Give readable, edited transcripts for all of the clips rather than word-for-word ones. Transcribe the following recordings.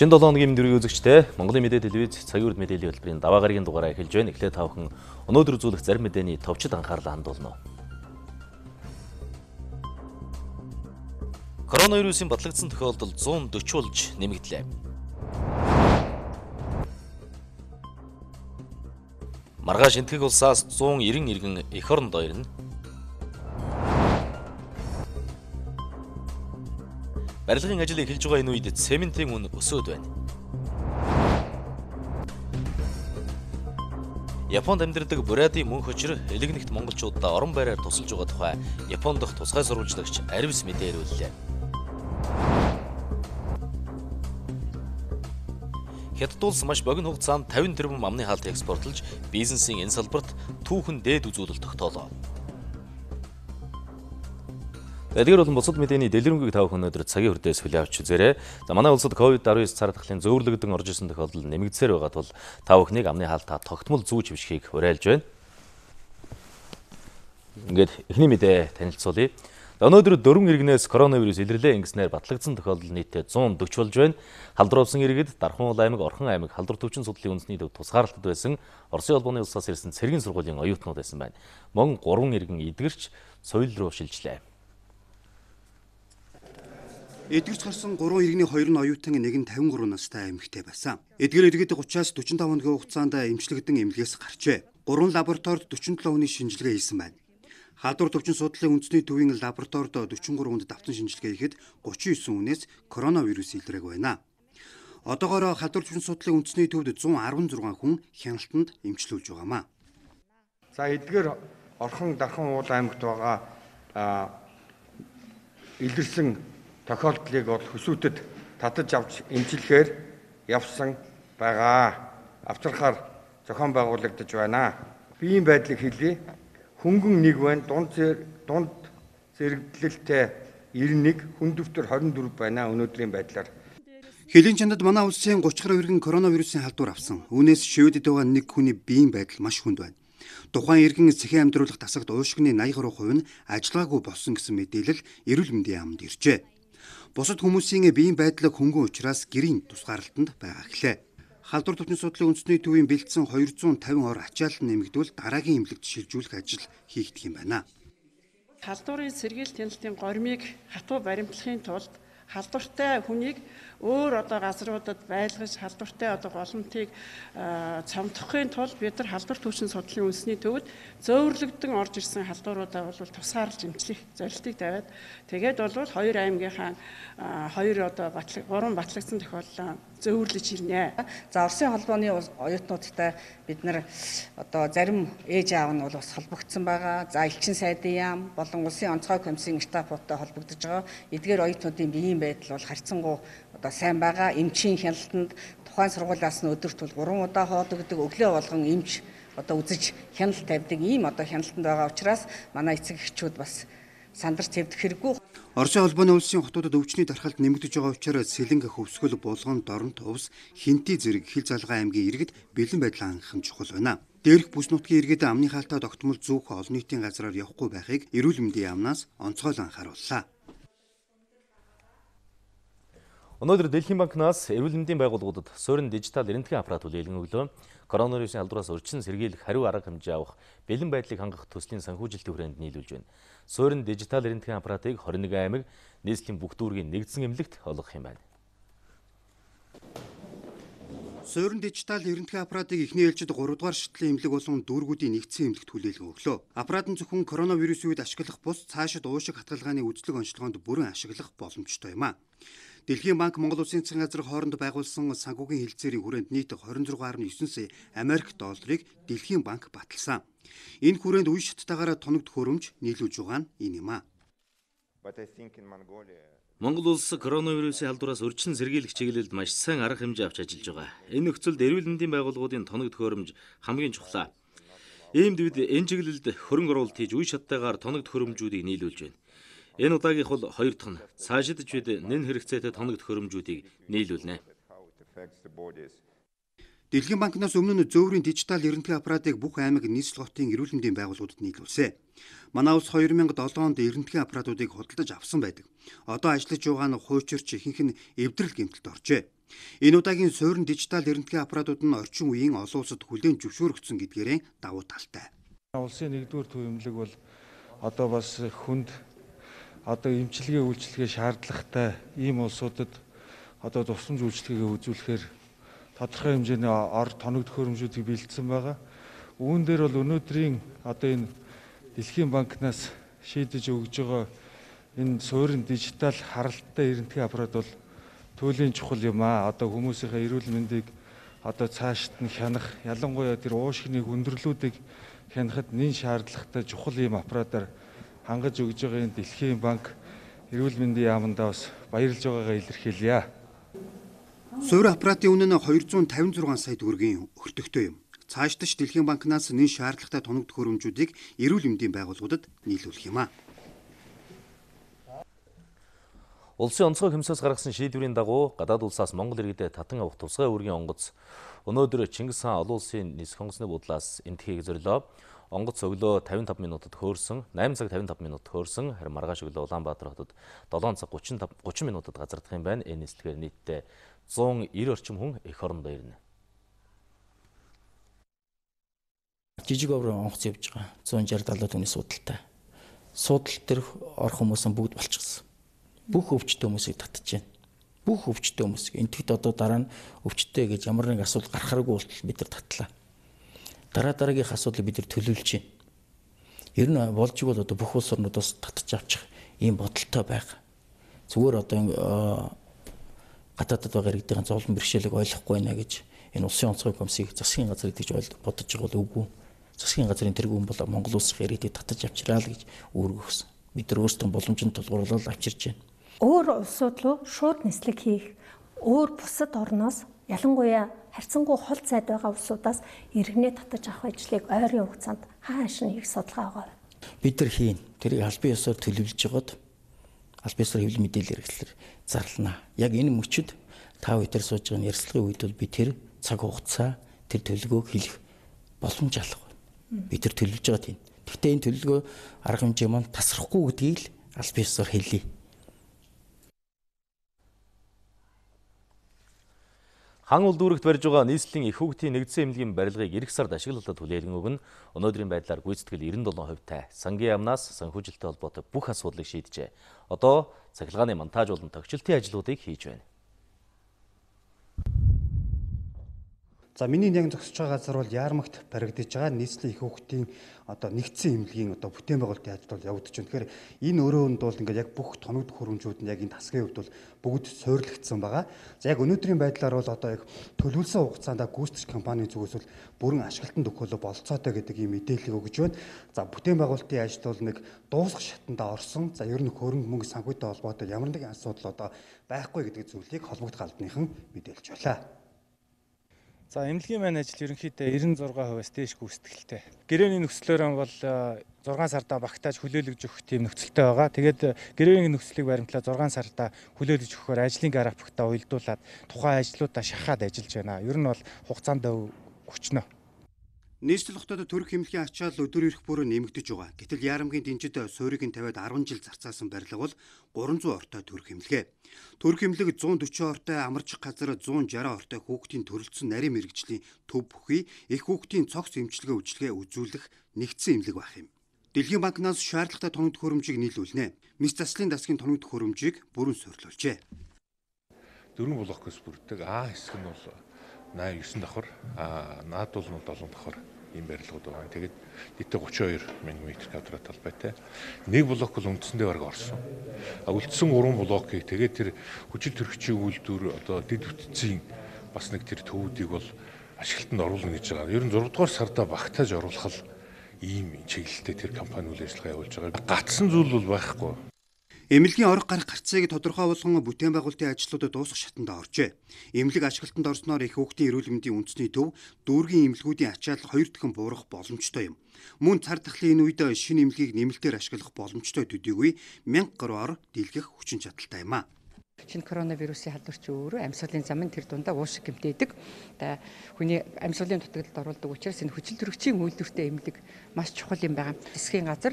Шинэ 7 өдрийн мэдээ үзэгчтэй Монголын мэдээ телевиз цагийн үрд мэдээллийн хэлбэрийн даваа гарагийн дугаараа эхэлж байна. Эхлээд та бүхэн өнөөдөр үзүүлэх зарим мэдээний товчд анхаарлаа хандуулна. Коронавирусын батлагдсан тохиолдол 140 улж нэмэгдлээ. Маргааш энтгэг улсаас 190 иргэн эх орондоо ирнэ. Барилгын ажил эхэлж байгаа энэ үед цементийн үн өсөөд байна. Японд амьдардаг Буряди мөнх учир элэгнэгт монголчуудаа орон байраар тусалж байгаа тухай Японд дох тусгай сурвалжлагч Аривс мэдээ ирүүллээ. Хятад улс маш богино хугацаанд 50 тэрбум амны хаалт экспортлж бизнесийн энэ салбарт түүхэн дээд үзүүлэлт тогтоолоо. Эдгээр болон бусад мэдээний дэлгэрэнгүй тав өнөөдөр цагийн хүрдээс хүлээ авч үзээрэй. За манай улсад COVID-19 цар тахлын зөөвөрлөгдөн орж ирсэн тохиолдол нэмэгдсээр байгаа тул та бүхнийг амны хаалтаа тогтмол зүүж хөвшхийг уриалж байна. Ингээд эхний мэдээ танилцуулъя. Өнөөдөр дөрвөн иргэнээс коронавирус илэрлээ ингэснээр батлагдсан тохиолдол нийтдээ 140 болж байна. Халдварвсан иргэд Дархан уул аймаг, Орхон аймаг халдвар төвчин судлалын үндэсний төв тусгаарлалтад байсан Оросын холбооны улсаас ирсэн цэргийн сургуулийн оюутнууд байсан байна. Мөн 3 иргэн эдгэрч соёл руу шилжлээ. Эдгэрч гарсан 3 иргэний 2 нь оюутан, нэг нь 53 настай эмэгтэй байсан. Эдгээр иргэд 30-аас 45 хоногийн хугацаанд эмчлэгдэн эмнэлгээс гарчээ. 3 лабораторид 47 хүний шинжилгээ хийсэн байна. Халдвар төвчин судлалын үндэсний төвийн лабораторид 43-нд давтан шинжилгээ хийхэд 39 хүнээс коронавирус илэрээг байна. Одоогоор халдвар төвчин судлалын үндэсний төвд 116 хүн хяналтанд эмчлүүлж байгаамаа. За эдгээр Орхон, Дархан уул аймагт байгаа илэрсэн тохиолдлыг бол хөсөөдөд татаж авч эмчилгээр явсан байгаа. Авчрахаар зохион байгуулагдаж байна. Биеийн байдлыг хэлье. Хөнгөн 1 байна, дунд зэрэглэлтэй 91, хүндөвтөр 24 байна өнөөдрийн байдлаар. Хэлийн чандад манай улсын 30 гаруй иргэн коронавирусын халдвар авсан. Үүнээс шивэдэд байгаа нэг хүний биеийн байдал маш хүнд байна. Тухайн иргэн цэхийн амьдруулах тасагт уушгины 80% нь ажиллаагүй болсон гэсэн мэдээлэл эрүүл мэндийн яамд иржээ. Бусад хүмүүсийн биеийн байдлыг хөнгөн учраас гэрийн тусгаарлалтанд байгаа гэлээ. Халдвар төвчний судлалын үндэсний төвийн бэлдсэн 250 ор ачаалт нэмэгдвэл дараагийн эмнэлэгт шилжүүлэх ажил хийгдэх юм байна. Халдварын сэргийлт хяналтын гормыг хатуу баримтлахын тулд халдвартай хүнийг өөр газруудад байлгаж халдвартай голомтыг цамтгахын тулд бид нар халдвар төвчин судлалын үндэсний төвд зөөвөрлөгдөн орж ирсэн халдваруудаа бол тусаарлж эмчлэх зорилтыг тавиад тэгээд бол 2 аймгийнхаа 3 батлагдсан тохиолдол зөөвөрлөж ирнэ. За Оросын холбооны оюутнуудтай бид нар зарим ээж аав нь бол бас холбогдсон байгаа. За элчин сайдын яам болон улсын онцгой комиссын штабуудтай холбогдож байгаа. Эдгээр оюутнуудын биеийн байдал бол харьцангуй сайн байгаа. Эмчийн хяналтанд тухайн сургуулиас нь өдөрт бол 3 удаа хоолдогдог, өглөө болгон эмч үзэж хяналт тавьдаг ийм хяналтанд байгаа учраас манай эцэг эхчүүд бас сандарч хэвдэх хэрэггүй. Оросын холбооны улсын хотуудад өвчний дархалт нэмэгдэж байгаа учраас сэлэнг хөвсгөл булган доронт хувс хинти зэрэг хил залгаа аймгийн иргэд бэлэн байдлаа анхан чухал байна. Дээрх бүс нутгийн иргэд амны хаалтаа тогтмол зөөх олон нийтийн газраар явахгүй байхыг эрүүл мэндийн яамнаас онцгойл анхаарууллаа. Өнөөдөр Дэлхийн банкнаас эрүүл мэндийн байгууллагуудад суурин дижитал эрентгийн аппарат үлээгэн өглөө коронавирусын халдвараас урьдчилан сэргийлэх хариу арга хэмжээ авах бэлэн байдлыг хангах төслийн санхүүжилтийн хүрээнд нийлүүлж байна. Суурин дижитал эрентгийн аппаратыг 21 аймаг нийслэлийн бүх дүүргийн нэгдсэн эмнэлэгт олгох юм байна. Суурин дижитал эрентгийн аппаратыг эхний ээлжид 3 дугаар шатлын эмнэлэг болон дүүргүүдийн нэгдсэн эмнэлэгт хүлээлгэн өглөө. Аппарат нь зөвхөн коронавирусын үед ашиглах бус цаашид уушиг хатгалгааны үзлэг онцлогоонд бүрэн ашиглах боломжтой юм а. Дэлхийн банк Монгол Улсын Засгийн газрын хооронд байгуулсан санхүүгийн хэлэлцээрийн хүрээнд нийт 26.9 сая Америк долларыг Дэлхийн банк баталсан. Энэ хүрээнд үе шаттайгаараа тоногд хөрөмж нийлүүлж байгаа нь энэ юм а. Монгол улс коронавирусын халдвараас урьдчилан сэргийлэх чиглэлд маш сайн арга хэмжээ авч ажиллаж байгаа. Энэ нөхцөлд эрүүл мэндийн байгууллагуудын тоногд хөрөмж хамгийн чухал. Иймд бид энэ чиглэлд хөрөнгө оруулалт хийж үе шаттайгаар тоногд хөрөмжүүдийг нийлүүлж байна. Энэ удаагийнх бол 2 дахь нь. Цаашид ч бид нэн хэрэгцээтэй тоногд хөрөмжүүдийг нийлүүлнэ. Дэлхийн банкнаас өмнө нь зөөврийн дижитал эрентгийн аппаратыг бүх аймаг нийслэл хотын эрүүл мэндийн байгууллагуудад нийлүүлсэн. Манай улс 2007 онд эрентгийн аппаратуудыг худалдаж авсан байдаг. Одоо ажиллаж байгаа нь хуучирч ихэнх нь эвдрэл гэмтэлд оржээ. Энэ удаагийн суурин дижитал эрентгийн аппаратууд нь орчин үеийн олон улсад хүлээн зөвшөөрөгдсөн гэдгээрээ давуу талтай. Улсын нэгдүгээр төв эмнэлэг бол одоо бас хүнд одоо эмчилгээ үйлчилгээ шаардлагатай ийм улсуудад одоо тусламж үйлчилгээ үзүүлэхээр тодорхой хэмжээний ор тоног төхөөрөмжүүдийг бэлдсэн байгаа. Үүн дээр бол өнөөдрийн одоо энэ Дэлхийн банкнаас шийдэж өгж байгаа энэ суурин дижитал харалттай эрентгийн аппарат бол Төлийн чухал юм аа. Одоо хүмүүсийнхээ эрүүл мэндийг одоо цаашд нь хянах, ялангуяа тэр уушгины хүндрэлүүдийг хянахад нэн шаардлагатай чухал юм аппаратаар хангаж өгж байгаа энэ Дэлхийн банк эрүүл мэндийн яамдаа бас баярлж байгаагаа илэрхийлье. Суурь аппаратын үнэ нь 256 сая төгрөгийн өртөгтэй юм. Цаашдаа ч Дэлхийн банкнаас нэн шаардлагатай тоног төхөөрөмжүүдийг эрүүл мэндийн байгууллагуудад нийлүүлэх юм аа. Улсын онцгой хэмсээс гаргасан шийдвэрийн дагуу гадаад улсаас Монгол иргэдэд татан авах тусгай үүргийн онгоц өнөөдөр Чингис хаан олон улсын нисэх онгоцны буудлаас эндэхийг зорилоо. Онгоц өглөө 55 минутад хөөрсөн, 8 цаг 55 минут хөөрсөн, харин маргааш өглөө Улаанбаатар хотод 7 цаг 30 минутад газардах юм байна. Энэ нислэгээр нийтдээ 190 орчим хүн эх орондоо ирнэ. Жижиг оврын онгоц явж байгаа 160-70 хүний судалтай. Судал дээр орох хүмүүс нь бүгд болчихсон. Бүх өвчтөй хүмүүсийг татж байна. Бүх өвчтөй хүмүүсийг энэтгэд одоо дараа нь өвчтөй гэж ямар нэг асуудал гарахааргүй болтол бид нар татлаа. Дараа дараагийнх асуудлыг бид нар төлөвлөж байна. Ер нь болж игэл одоо бүх улс орнуудаас татж авчих ийм бодолтой байгаа. Зүгээр одоо гадаадд байгаа иргэдийн зовлон бэрхшээлийг ойлгохгүй байна гэж энэ улсын онцгой комиссийг засгийн газар гэж бодож байгаа бол үгүй. Засгийн газрын тэргүүн бол Монгол улсын иргэдийг татж авчраа л гэж үүргэсэн. Бид нар өөрсдөө боломжтой тулгуурлал авчирж байна. Өөр улсууд руу шууд нислэг хийх, өөр бусад орноос ялангуяа харьцангуй хол зайд байгаа улсуудаас иргэний татаж авах ажлыг ойрын хугацаанд хааш нь хийх судалгаа байгаа. Бид нар хийн. Тэрийг аль бие ёсоор төлөвлөж жогод аль бие ёсоор хэвлэл мэдээлэл хэрэгслэр зарлана. Яг энэ мөчид тав өдөр сууж байгаа ярилцлагын үед бол би тэр цаг хугацаа тэр төлөвлөгөөг хэлэх боломж алга. Бид нар төлөвлөж байгаа тийм. Гэхдээ энэ төлөвлөгөө арга хэмжээ маань тасрахгүй гэдгийг л аль бие ёсоор хэлье. Хан улдүүрэгт барьж байгаа нийслэлийн их хүүхдийн нэгдсэн эмнэлгийн барилгыг ирэх сард ашиглалтад хүлээлгэн өгнө. Өнөөдрийн байдлаар гүйцэтгэл 97%-тай. Сангийн яамнаас санхүүжилттэй холбоотой бүх асуудлыг шийдэжээ. Одоо цахилгааны монтаж болон тогтчлтын ажлуудыг хийж байна. За миний яг зогсож байгаа газар бол Яармагт баригдаж байгаа нийслэлийн их хүүхдийн одоо нэгдсэн эмнэлгийн одоо бүтээн байгуулалтын ажил бол явагдаж байна. Тэгэхээр энэ өрөөнд бол ингээд яг бүх тоног хөрөмжүүд нь яг энэ тасгийн хувьд бол бүгд суйрлагдсан байгаа. За яг өнөөдрийн байдлаар бол одоо яг төлөвлөсөн хугацаанд гүйцэтгэх компанийн зүгээс бол бүрэн ашиглалтанд өгөхөөр болцоотой гэдэг ийм мэдээлэл өгж байна. За бүтээн байгуулалтын ажил бол нэг дуусах шатндаа орсон. За ер нь хөрөнгө мөнгө санхүүтэй холбоотой ямар нэгэн асуудал одоо байхгүй гэдэг зүйлийг холбогдох албаныхан мэдээлж байна. За эмнэлгийн маань ажил ерөнхийдөө 96%-аас дээш гүйцэтгэлтэй. Гэрээний нөхцлөөр бол 6 сарда багтааж хүлээлгэж өгөх тийм нөхцөлтэй байгаа. Тэгээд гэрээний нөхцөлийг баримтлаад 6 сарда хүлээлгэж өгөхөөр ажлын графиктаа уялдуулаад тухайн ажлуудаа шахаад ажиллаж байна. Ер нь бол хугацаанд өчнө. Нийслэл хотод төрөх эмнэлгийн ачаал өдөр ирэх бүрөө нэмэгдэж байгаа. Гэтэл Яармгийн динжид суурийг нь тавиад 10 жил зарцаасан барилга бол 300 ортой төрөх эмнэлгээ. Төрөх эмнэлэг 140 ортой, амарчих газар 160 ортой хүүхдийн төрөлцсөн нарийн мэргэжлийн төв бүхий их хүүхдийн цогц эмчилгээ үйлчилгээ үзүүлэх нэгдсэн эмнэлэг байх юм. Дэлхийн банкнаас шаардлагатай тоног төхөөрөмжийг нийлүүлнэ. Мис заслын дасгийн тоног төхөөрөмжийг бүрэн суйрлуулжээ. Дөрвөн блок гэс бүрддэг. А хэсэг нь бол 89 давхар, наад бол 7 давхар ийм барилгууд байна. Тэгээд нийтээ 32,000 м2 талбайтай. Нэг блок бол үндсэндээ бараг орсон. Үлдсэн 3 блокийг тэгээд тэр хүчил төрөгчийн үйлдвэр одоо дэд бүтцийн бас нэг тэр төвүүдийг бол ашиглалтанд оруулна гэж байгаа. Ер нь 6 дугаар сарда багтааж оруулах ийм чиглэлтэй тэр компани үйл ажиллагаа явуулж байгаа. Гацсан зүйл бол байхгүй. Эмнэлгийн орох гарах гарцыг тодорхой болгон бүтээн байгуулалтын ажлуудад дуусах шатндаа оржээ. Эмнэлэг ашиглалтанд орсноор их хүүхдийн эрүүл мэндийн үндэсний төв дүүргийн эмнэлгүүдийн ачаал 2 дахин буурах боломжтой юм. Мөн цар тахлын энэ үед шинэ эмнэлгийг нэмэлтээр ашиглах боломжтой төдийгүй 1000 гаруйар дийлгэх хүчин чадалтай юм а. Шинэ коронавирусын халдварч өөрөө амьсгалын зам нь тэр дундаа уушиг гэмтээдэг. Одоо хүний амьсгалын дутагдлалд орулдаг учраас энэ хүчил төрөгчийн үйлдвэртэй эмнэлэг маш чухал юм байна. Эсхийн газар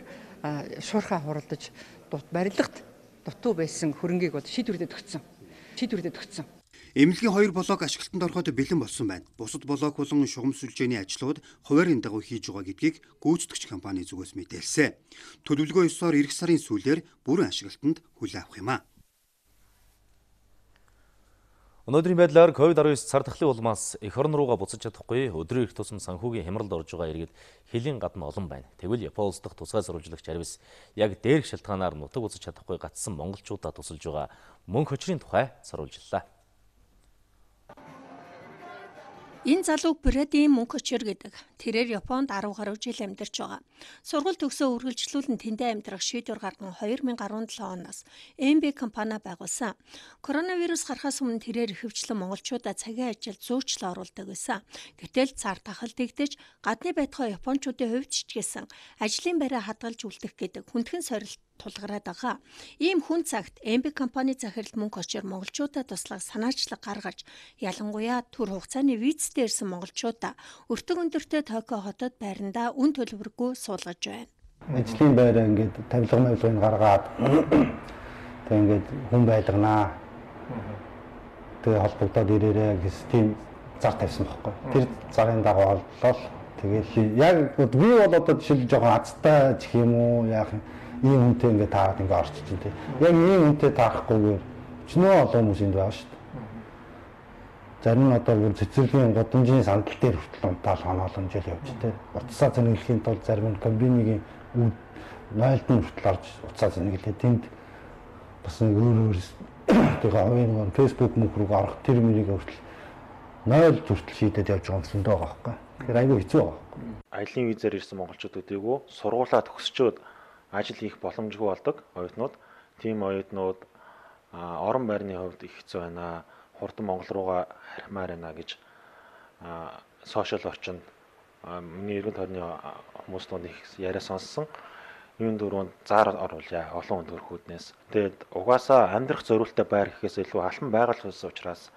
шуурхаа хуралдаж барилгад дутуу байсан хөрөнгийг шийдвэрлэдэг өгсөн. Эмнэлгийн 2 блок ашиглалтанд ороход бэлэн болсон байна. Бусад блок болон шугам сүлжээний ажлууд хуваарийн дагуу хийж байгаа гэдгийг гүйцэтгэгч компани зүгээс мэдээлсэн. Төлөвлөгөө 9-оор ирэх сарын сүүлээр бүрэн ашиглалтанд хүлээ авах юм а. Өнөөдрийн байдлаар COVID-19 цар тахлын улмаас эх орн руугаа буцаж чадахгүй өдрийн эрт тусам санхүүгийн хямралд орж байгаа иргэд хэлийн гадна олон байна. Тэгвэл Японы улс дахь тусгай сурвалжлагч Харвис яг дээрх шалтгаанаар нутаг буцаж чадахгүй гацсан монголчуудаа тусалж байгаа мөнгө хочрын тухай сурвалжлаа. Энэ залуу Брэдийн мөнгө хочор гэдэг. Тэрээр Японд 10 гаруй жил амьдарч байгаа. Сургууль төгсөө үргэлжлүүлэн тэндээ амьдрах шийдвэр гарган 2017 оноос MB компани байгуулсан. Коронавирус гарахаас өмнө тэрээр ихэвчлэн монголчуудаа цагийн ажилд зөөчлө оруулдаг байсан. Гэтэл цар тахал дэгдэж, гадны байтугай японочдын хувьд чичгээсэн ажлын байраа хадгалж үлдэх гэдэг хүндхэн сорилт тулгараад байгаа. Ийм хүн цагт MB компани захирал мөнгө очор монголчуудаа туслах санаачлаг гаргаж, ялангуяа төр хугацааны визтэй ирсэн монголчуудаа өртөг өндөртэй Токио хотод байрандаа үн төлбөргүй суулгаж байна. Ажлын байраа ингээд тавилга мавилгыг гаргаад тэг ингээд хүн байлганаа. Тэгээ холбогдоод ирээрээ гэсэн тийм зар тавьсан байхгүй. Тэр зарын дагуу боллоо. Тэгэл яг би бол одоо жишээл жоохон азтай гэх юм уу яах юм. Ийм үнтэй ингээд таарад ингээд орчих чинь тийм. Яг ийм үнтэй таарахгүйгээр өчнөө олон хүмүүс энд байгаа шүү дээ. Зарим нь одоо цэцэрлэгийн годамжийн сандал дээр хүртэл унтаал хоноолонжэл явж тийм. Утсаа зэнэглэхийн тулд зарим нь комбинигийн нойлд нь хүртэл орж утсаа зэнэглээ. Тэнд бас нэг өөр тэгээ авийн Facebook мөнх рүү гарах тэр мэрийг хүртэл нойлд хүртэл шийдэд явж байгаа юмсан даа байхгүй. Тэгэхээр айгүй хэцүү байгаа. Аялын визээр ирсэн монголчууд өдөөгөө сургуулаа төгсчөөд ажил хийх боломжгүй болдог оюутнууд. Тийм оюутнууд орон байрны хувьд их хэцүү байна. Хурдан Монгол руугаа харьмаар байна гэж сошиал орчинд миний иргэн тойрны хүмүүст их яриа сонссон. Ийм дөрөнд зар оруулъя олон хүнд өрхүүднээс. Тэгэд угаасаа амьдрах зориултай байр гэхээс илүү албан байгуулах ус учраас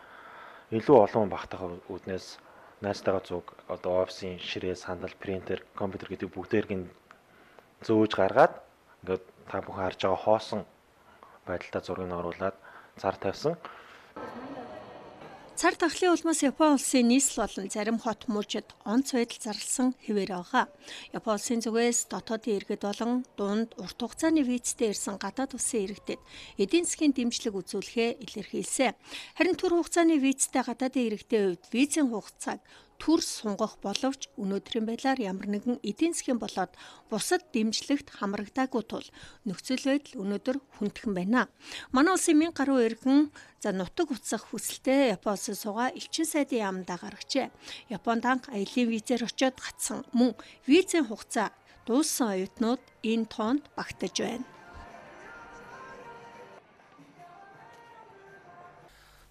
илүү олон багтах үүднээс найстайгаа зүг одоо офисын ширээ, сандал, принтер, компьютер гэдэг бүгдээрийн зөөж гаргаад ингээд та бүхэн харж байгаа хоосон байдалтай зургийг оруулаад цар тавьсан. Цар тахлын улмаас Японы улсын нийслэл болон зарим хот мужид онц байдал зарласан хэвээр байгаа. Японы улсын зүгээс дотоодын иргэд болон дунд урт хугацааны визтэй ирсэн гадаад улсын иргэдэд эдийн засгийн дэмжлэг үзүүлэхээ илэрхийлсэн. Харин төр хугацааны визтэй гадаадын иргэдийн хувьд визийн хугацааг төр сунгах боловч өнөөдрийн байдлаар ямар нэгэн эдийн засгийн болоод бусад дэмжлэгт хамрагдаагүй тул нөхцөл байдал өнөөдөр хүндхэн байна. Манай улсын 1000 гаруй иргэн нутаг буцах хүсэлтэй Японоос суугаа элчин сайдын яамдаа гаргажээ. Японд анх аялын визээр очиод гацсан мөн визийн хугацаа дууссан оюутнууд энэ тоонд багтаж байна.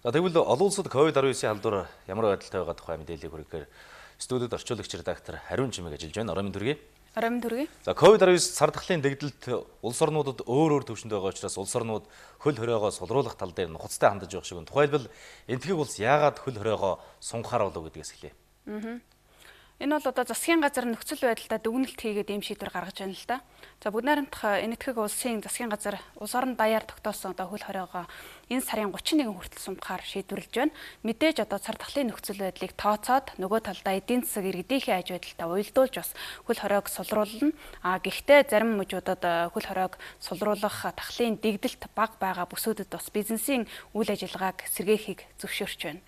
Тэгвэл олон улсад COVID-19-ийн халдвар ямар байдалтай байгаа тухай мэдээллийг хүргэхээр студид орчуулагч редактор Хариун Жимэг ажиллаж байна. Орой минь дүргээ. Орой минь дүргээ. За COVID-19 цар тахлын дэгдэлт улс орнуудад өөр төвшөнд байгаа учраас улс орнууд хөл хориогоо сулруулах тал дээр нухацтай хандаж явах шиг байна. Тухайлбал энтхийг улс яагаад хөл хориогоо сунгахаар болов гэдгээс эхлэе. Энэ бол одоо засгийн газар нөхцөл байдлаа дүгнэлт хийгээд ийм шийдвэр гаргаж байна л да. За бүгд найрамдах энэтхэг улсын засгийн газар улс орон даяар тогтоосон одоо хөл хориогоо энэ сарын 31 хүртэл сунгахаар шийдвэрлэж байна. Мэдээж одоо цар тахлын нөхцөл байдлыг тооцоод нөгөө талдаа эдийн засаг иргэдийнхээ аж байдалтай уялдуулж бас хөл хориог сулруулна. Гэхдээ зарим мужуудад хөл хориог сулруулах тахлын дэгдэлт бага байгаа бүсүүдэд бас бизнесийн үйл ажиллагааг сэргээхийг зөвшөөрч байна.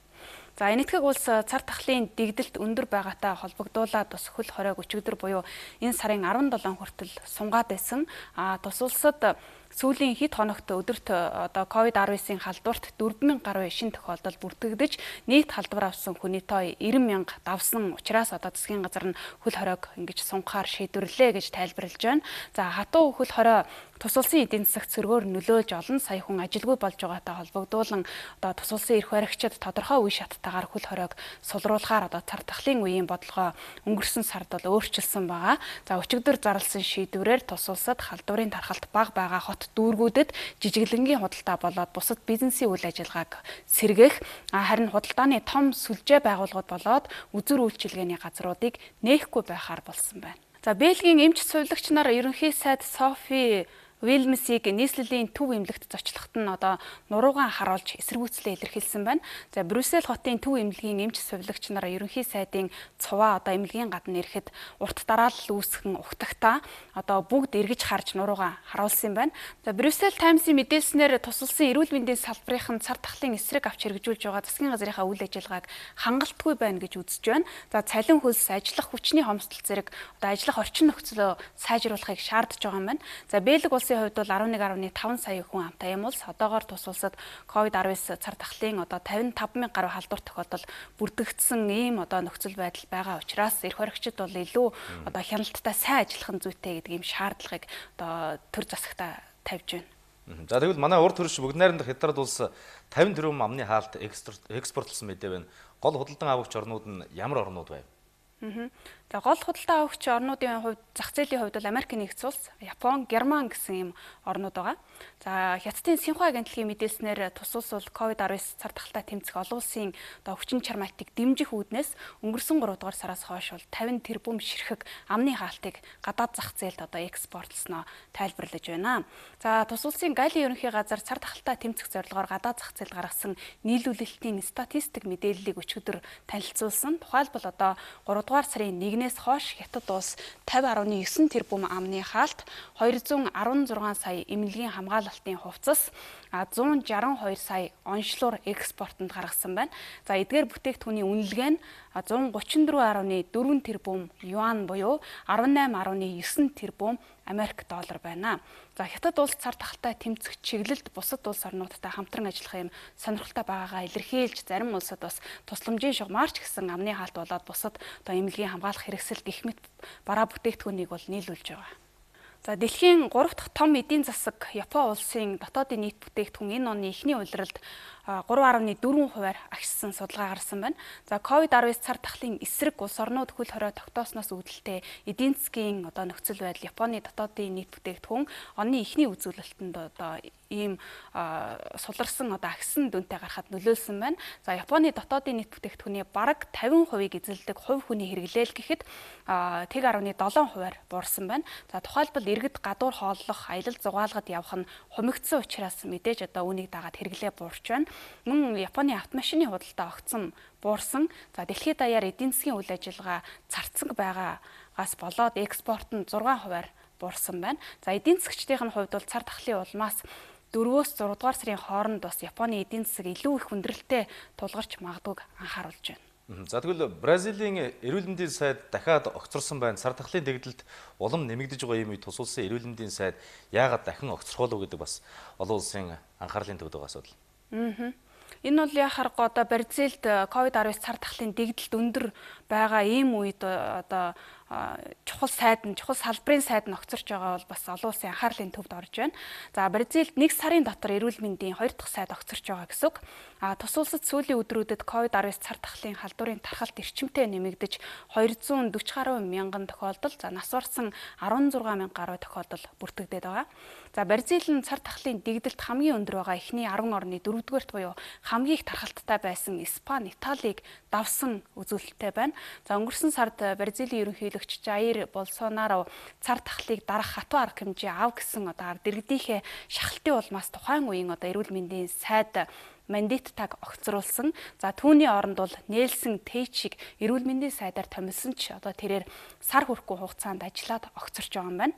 За энэтхэг улс цар тахлын дэгдэлт өндөр байгаатай холбогдуулаад бас хөл хориог өчигдөр буюу энэ сарын 17 хүртэл сунгаад байсан. Тус улсад сүүлийн хэд хоногт өдөрт одоо COVID-19-ийн халдварт 4000 гаруй шин тохиолдол бүртгэгдэж нийт халдвар авсан хүний тоо 90000 давсан учраас одоо засгийн газар нь хөл хориог ингэж сунгахаар шийдвэрлэе гэж тайлбарлаж байна. За хатуу хөл хорой тус улсын эдийн засаг цэргээр нөлөөлж олон сая хүн ажилгүй болж байгаатай холбогдуулан одоо тус улсын эрх баригчид тодорхой үе шаттайгаар хөл хориог сулруулахаар одоо цар тахлын үеийн бодлого өнгөрсөн сард бол өөрчилсөн байгаа. За өчигдөр зарласан шийдвэрээр тус улсад халдварын тархалт бага байгаа хот дүүргүүдэд жижиглэнгийн худалдаа болоод бусад бизнесийн үйл ажиллагааг сэргээх, харин худалдааны том сүлжээ байгууллагууд болоод үзүр үйлчилгээний газруудыг нээхгүй байхаар болсон байна. За Бельгийн эмч сувилагч нар ерөнхий сайд Софи Уилмсиг нийслэлийн төв эмнэлэгт зочлоход нь одоо нуруугаан харуулж эсэргүүцлээ илэрхийлсэн байна. За Брюссель хотын төв эмнэлгийн эмч сувилагч нар ерөнхий сайдын цуваа одоо эмнэлгийн гадна ирэхэд урт дараалал үүсгэн ухтагтаа одоо бүгд эргэж харж нуруугаан харуулсан байна. За Брюссель Таймсын мэдээлснээр тусалсан эрүүл мэндийн салбарын цар тахлын эсрэг авч хэрэгжүүлж байгаа засгийн газрынхаа үйл ажиллагааг хангалтгүй байна гэж үзэж байна. За цалин хөлс ажиллах хүчний хомсдол зэрэг одоо ажиллах орчин нөхцөлөө сайжруулахыг шаардж байгаа юм байна. За бэлэг улс хувьд бол 11.5 сая хүн амтай юм улс одоогоор тус улсад COVID-19 цар тахлын одоо 55,000 гаруй халдвар тохиолдол бүрдэгдсэн ийм одоо нөхцөл байдал байгаа учраас эрх хоригчид бол илүү одоо хяналттай сайн ажиллах нь зүйтэй гэдэг ийм шаардлагыг одоо төр засагтаа тавьж байна. За тэгвэл манай урд хөрш бүгд найрамдах хятад улс 50 тэрбум амны хаалт экспортлсон мэдээ байна. Гол худалдан авагч орнууд нь ямар орнууд байв? За гол худалдан авагч орнуудын хувьд зах зээлийн хувьд бол Америк нэгдсэн улс, Япон, Герман гэсэн ийм орнууд байгаа. За хятадын Синхуа агентлагийн мэдээлснээр тус улс бол COVID-19 цар тахалтай тэмцэх олон улсын одоо хүчин чармайлтыг дэмжих үүднээс өнгөрсөн 3 дугаар сараас хойш бол 50 тэрбум ширхэг амны хаалтыг гадаад зах зээлд одоо экспортлсноо тайлбарлаж байна. За тус улсын Галийн ерөнхий газар цар тахалтай тэмцэх зорилгоор гадаад зах зээлд гаргасан нийлүүлэлтийн статистик мэдээллийг өчигдөр танилцуулсан. Тухайлбал одоо 3 дугаар сарын 1 хойш хятад улс 50.9 тэрбум амны хаалт, 216 сая эмнэлгийн хамгаалалтын хувцас, 162 сая оншлуур экспортод гаргасан байна. За эдгээр бүтээгдэхүүний үнэлгээ нь 134.4 тэрбум юань буюу 18.9 тэрбум Америк доллар байна. За хятад улс цар тахалтай тэмцэх чиглэлд бусад улс орнуудтай хамтран ажиллах юм сонирхолтой байгаагаа илэрхийлж, зарим улсад бас тусламжийн шугамарч гэсэн амны хаалт болоод бусад одоо эмнэлгийн хамгаалах хэрэгсэл гэх мэт бараа бүтээгдэхүүнийг бол нийлүүлж байгаа. За дэлхийн 3 дахь том эдийн засаг Япон улсын дотоодын нийт бүтээгдэхүүн энэ оны эхний улиралд 3.4% агшсан судалгаа гарсан байна. За COVID-19 цар тахлын эсрэг улс орнууд хөл хорой тогтоосноос үүдэлтэй эдийн засгийн одоо нөхцөл байдал Японы дотоодын нийт бүтээгдэхүүн оны эхний үзүүлэлтэнд одоо ийм суларсан одоо агшсан дүнтэй гарахад нөлөөлсөн байна. За Японы дотоодын нийт бүтээгдэхүүний бараг 50% эзэлдэг хувь хүний хэрэглээл гэхэд 1.7% буурсан байна. За тухайлбал иргэд гадуур хооллох, аялал зугаалгад явах нь хумигдсан учраас мэдээж одоо үүнийг дагаад хэрэглээ буурч байна. Мөн Японы автомашины худалдаа огцом буурсан. За дэлхийд даяар эдийн засгийн үйл ажиллагаа царцсан байгаагаас болоод экспорт нь 6% буурсан байна. За эдийн засагчдын хувьд бол цар тахлын улмаас 4-6 дугаар сарын хооронд бас Японы эдийн засаг илүү их хүндрэлтэй тулгарч магадгүйг анхааруулж байна. За тэгвэл Бразилийн эрүүл мэндийн сайд дахиад огцорсон байна. Цар тахлын дэгдэлт улам нэмэгдэж байгаа юм уу? Тус улсын эрүүл мэндийн сайд яагаад дахин огцрох болов гэдэг бас олон улсын анхаарлын төвд байгаа асуудал. Энэ бол яхаар одоо Бразилд COVID-19 цар тахлын дэгдэлт өндөр байгаа ийм үед одоо чухал салбарын сайд нь огцорч байгаа бол бас олон улсын анхаарлын төвд орж байна. За Бразилд 1 сарын дотор эрүүл мэндийн 2 дахь сайд огцорч байгаа гэсэн үг. Тус улсад сүүлийн өдрүүдэд COVID-19 цар тахлын халдварын тархалт эрчимтэй нэмэгдэж 240,000 тохиолдол, за нас барсан 16,000 гаруй тохиолдол бүртгэгдээд байгаа. За Бразилийн цар тахлын дэгдэлт хамгийн өндөр байгаа эхний 10 орны 4-р буюу хамгийн их тархалттай байсан Испани, Италиг давсан үзүүлэлттэй байна. За өнгөрсөн сард Бразилийн ерөнхийлөг Жаир Болсонаро цар тахлыг дарах хатуу арга хэмжээ ав гэсэн одоо ард иргэдийнхээ шахалтын улмаас тухайн үеийн одоо эрүүл мэндийн сайд мандат таг огцруулсан. За түүний оронд бол нээлсэн тэйчиг эрүүл мэндийн сайдаар томилсон ч одоо тэрээр сар хүрэхгүй хугацаанд ажиллаад огцорч байгаа юм байна.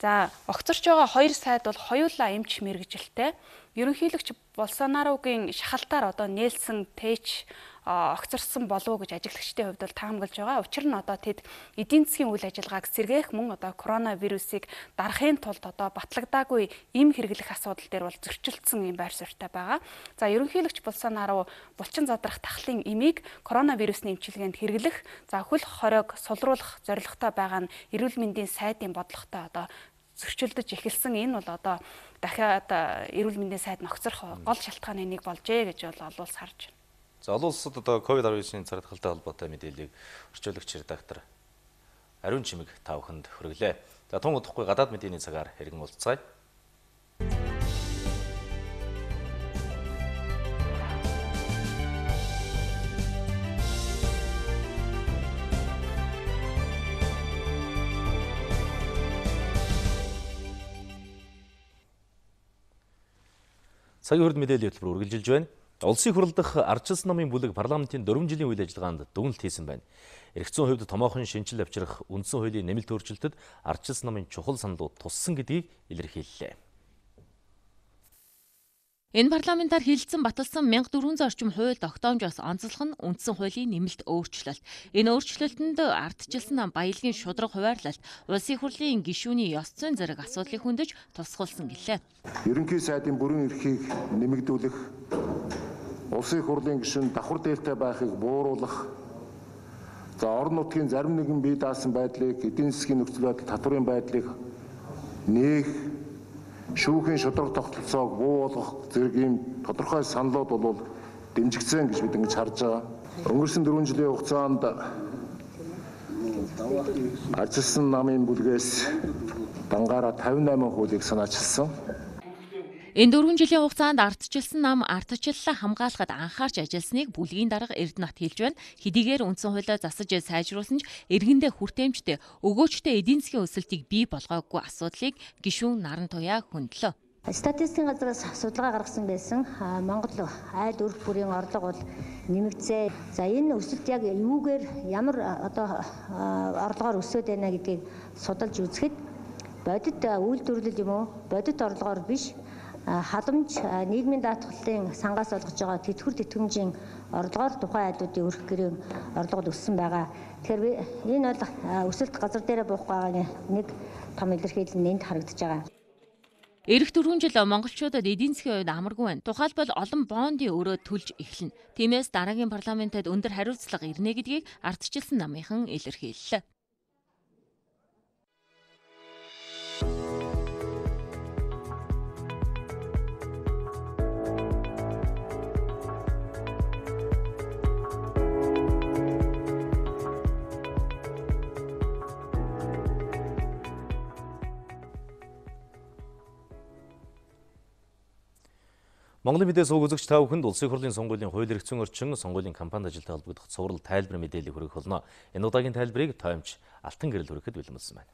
За огцорч байгаа 2 сайд бол хоёулаа эмч мэргэжилтэй. Ерөнхийлөгч Болсонарогийн шахалтаар одоо нээлсэн тэйч огцорсон болов гэж ажиглагчдын хувьд бол таамаглаж байгаа. Учир нь одоо тэд эдийн засгийн үйл ажиллагааг сэргээх мөн одоо коронавирусыг дарахын тулд одоо батлагдаагүй им хэрэглэх асуудал дээр бол зөрчилдсөн юм байр суурьтай байгаа. За ерөнхийлөгч Болсонаро булчин задрах тахлын имийг коронавирусны эмчилгээнд хэрэглэх, за хөл хоройг сулруулах зорилготой байгаа нь эрүүл мэндийн сайдын бодлоготой одоо зөрчилдөж эхэлсэн. Энэ бол одоо дахиад эрүүл мэндийн сайд ногцрох гол шалтгааны нэг болжээ гэж бол олон улс харж байна. За олон улсад одоо COVID-19-ийн цар тахалтай холбоотой мэдээллийг орчуулагч редактор Ариун Чимэг тав хүнд хүргэлээ. За тун удахгүй гадаад мэдээний цагаар хэрэгэн уулзцай. Сая өрд меделі өтілбір өргілжіл жөйін, олсы құрылдық арчысынамын бүлдігі парламентін 4 жилін өйләжілғанды дөңіл тесін бән. Эрхцон хөвді томахын шенчіл әпчіріқ үнцін хөйлі неміл төрчілтід арчысынамын чохол санды тоссын гэдгийг илэрхийллээ. Энэ парламентар хилэлцэн баталсан 1400 орчим хууль тогтоомжоос онцлох нь үндсэн хуулийн нэмэлт өөрчлөлт. Энэ өөрчлөлтөнд ардчилсан баялагын шударга хуваарлалт, улсын хурлын гишүүний ёс зүйн зэрэг асуудлыг хөндөж тусгуулсан гэлээ. Ерөнхий сайдын бүрэн эрхийг нэмэгдүүлэх, улсын хурлын гишүүн давхар дээлтэй байхыг бууруулах, за орон нутгийн зарим нэгэн бие даасан байдлыг, эдийн засгийн нөхцөл байдал татварын байдлыг нээх шүүхийн шударга тогтолцоог буу болгох зэрэг ийм тодорхой саналуд бол дэмжигдсэн гэж бид ингэж харж байгаа. Өнгөрсөн 4 жилийн хугацаанд арчилсан намын бүлгээс дангаараа 58 хуулийг санаачилсан. Энэ 4 жилийн хугацаанд ардчилсан нам ардчлалаа хамгаалахад анхаарч ажилласныг бүлгийн дарга Эрдэнэт хэлж байна. Хэдийгээр үндсэн хуулиа засаж сайжруулсан ч иргэндээ хүртээмжтэй өгөөжтэй эдийн засгийн өсөлтийг бий болгоогүй асуудлыг гишүүн Наран Туяа хөндлөө. Статистикийн газраас судалгаа гаргасан байсан Монгол айл өрх бүрийн орлого бол нэмэгдсэн. За энэ өсөлт яг юугээр ямар одоо орлогоор өсөд байна гэдгийг судалж үзэхэд бодит үйлдвэрлэл юм уу? Бодит орлогоор биш. Халамж нийгмийн даатгалын сангаас олгож байгаа тэтгэвэр тэтгэмжийн орлогоор тухайн айлуудын өрх гэрийн орлого өссөн байгаа. Тэгэхээр энэ бол өсөлт газар дээрээ буух байгаагийн нэг том илэрхийлэл энд харагдаж байгаа. Ирэх 4 жил монголчуудад эдийн засгийн хувьд амаргүй байна. Тухайлбал олон бондын өрөө төлж эхэлнэ. Тиймээс дараагийн парламентад өндөр хариуцлага ирнэ гэдгийг ардчилсан намынхан илэрхийллээ. Монголын мэдээ суугүзэгч та бүхэнд улсын хурлын сонгуулийн хууль эрхцэн орчин сонгуулийн кампанид ажилтай холбогдох цуврал тайлбар мэдээлэл хүргэх болно. Энэ удаагийн тайлбарыг Таймч Алтан гэрэл хүргэхэд бэлэмсэн байна.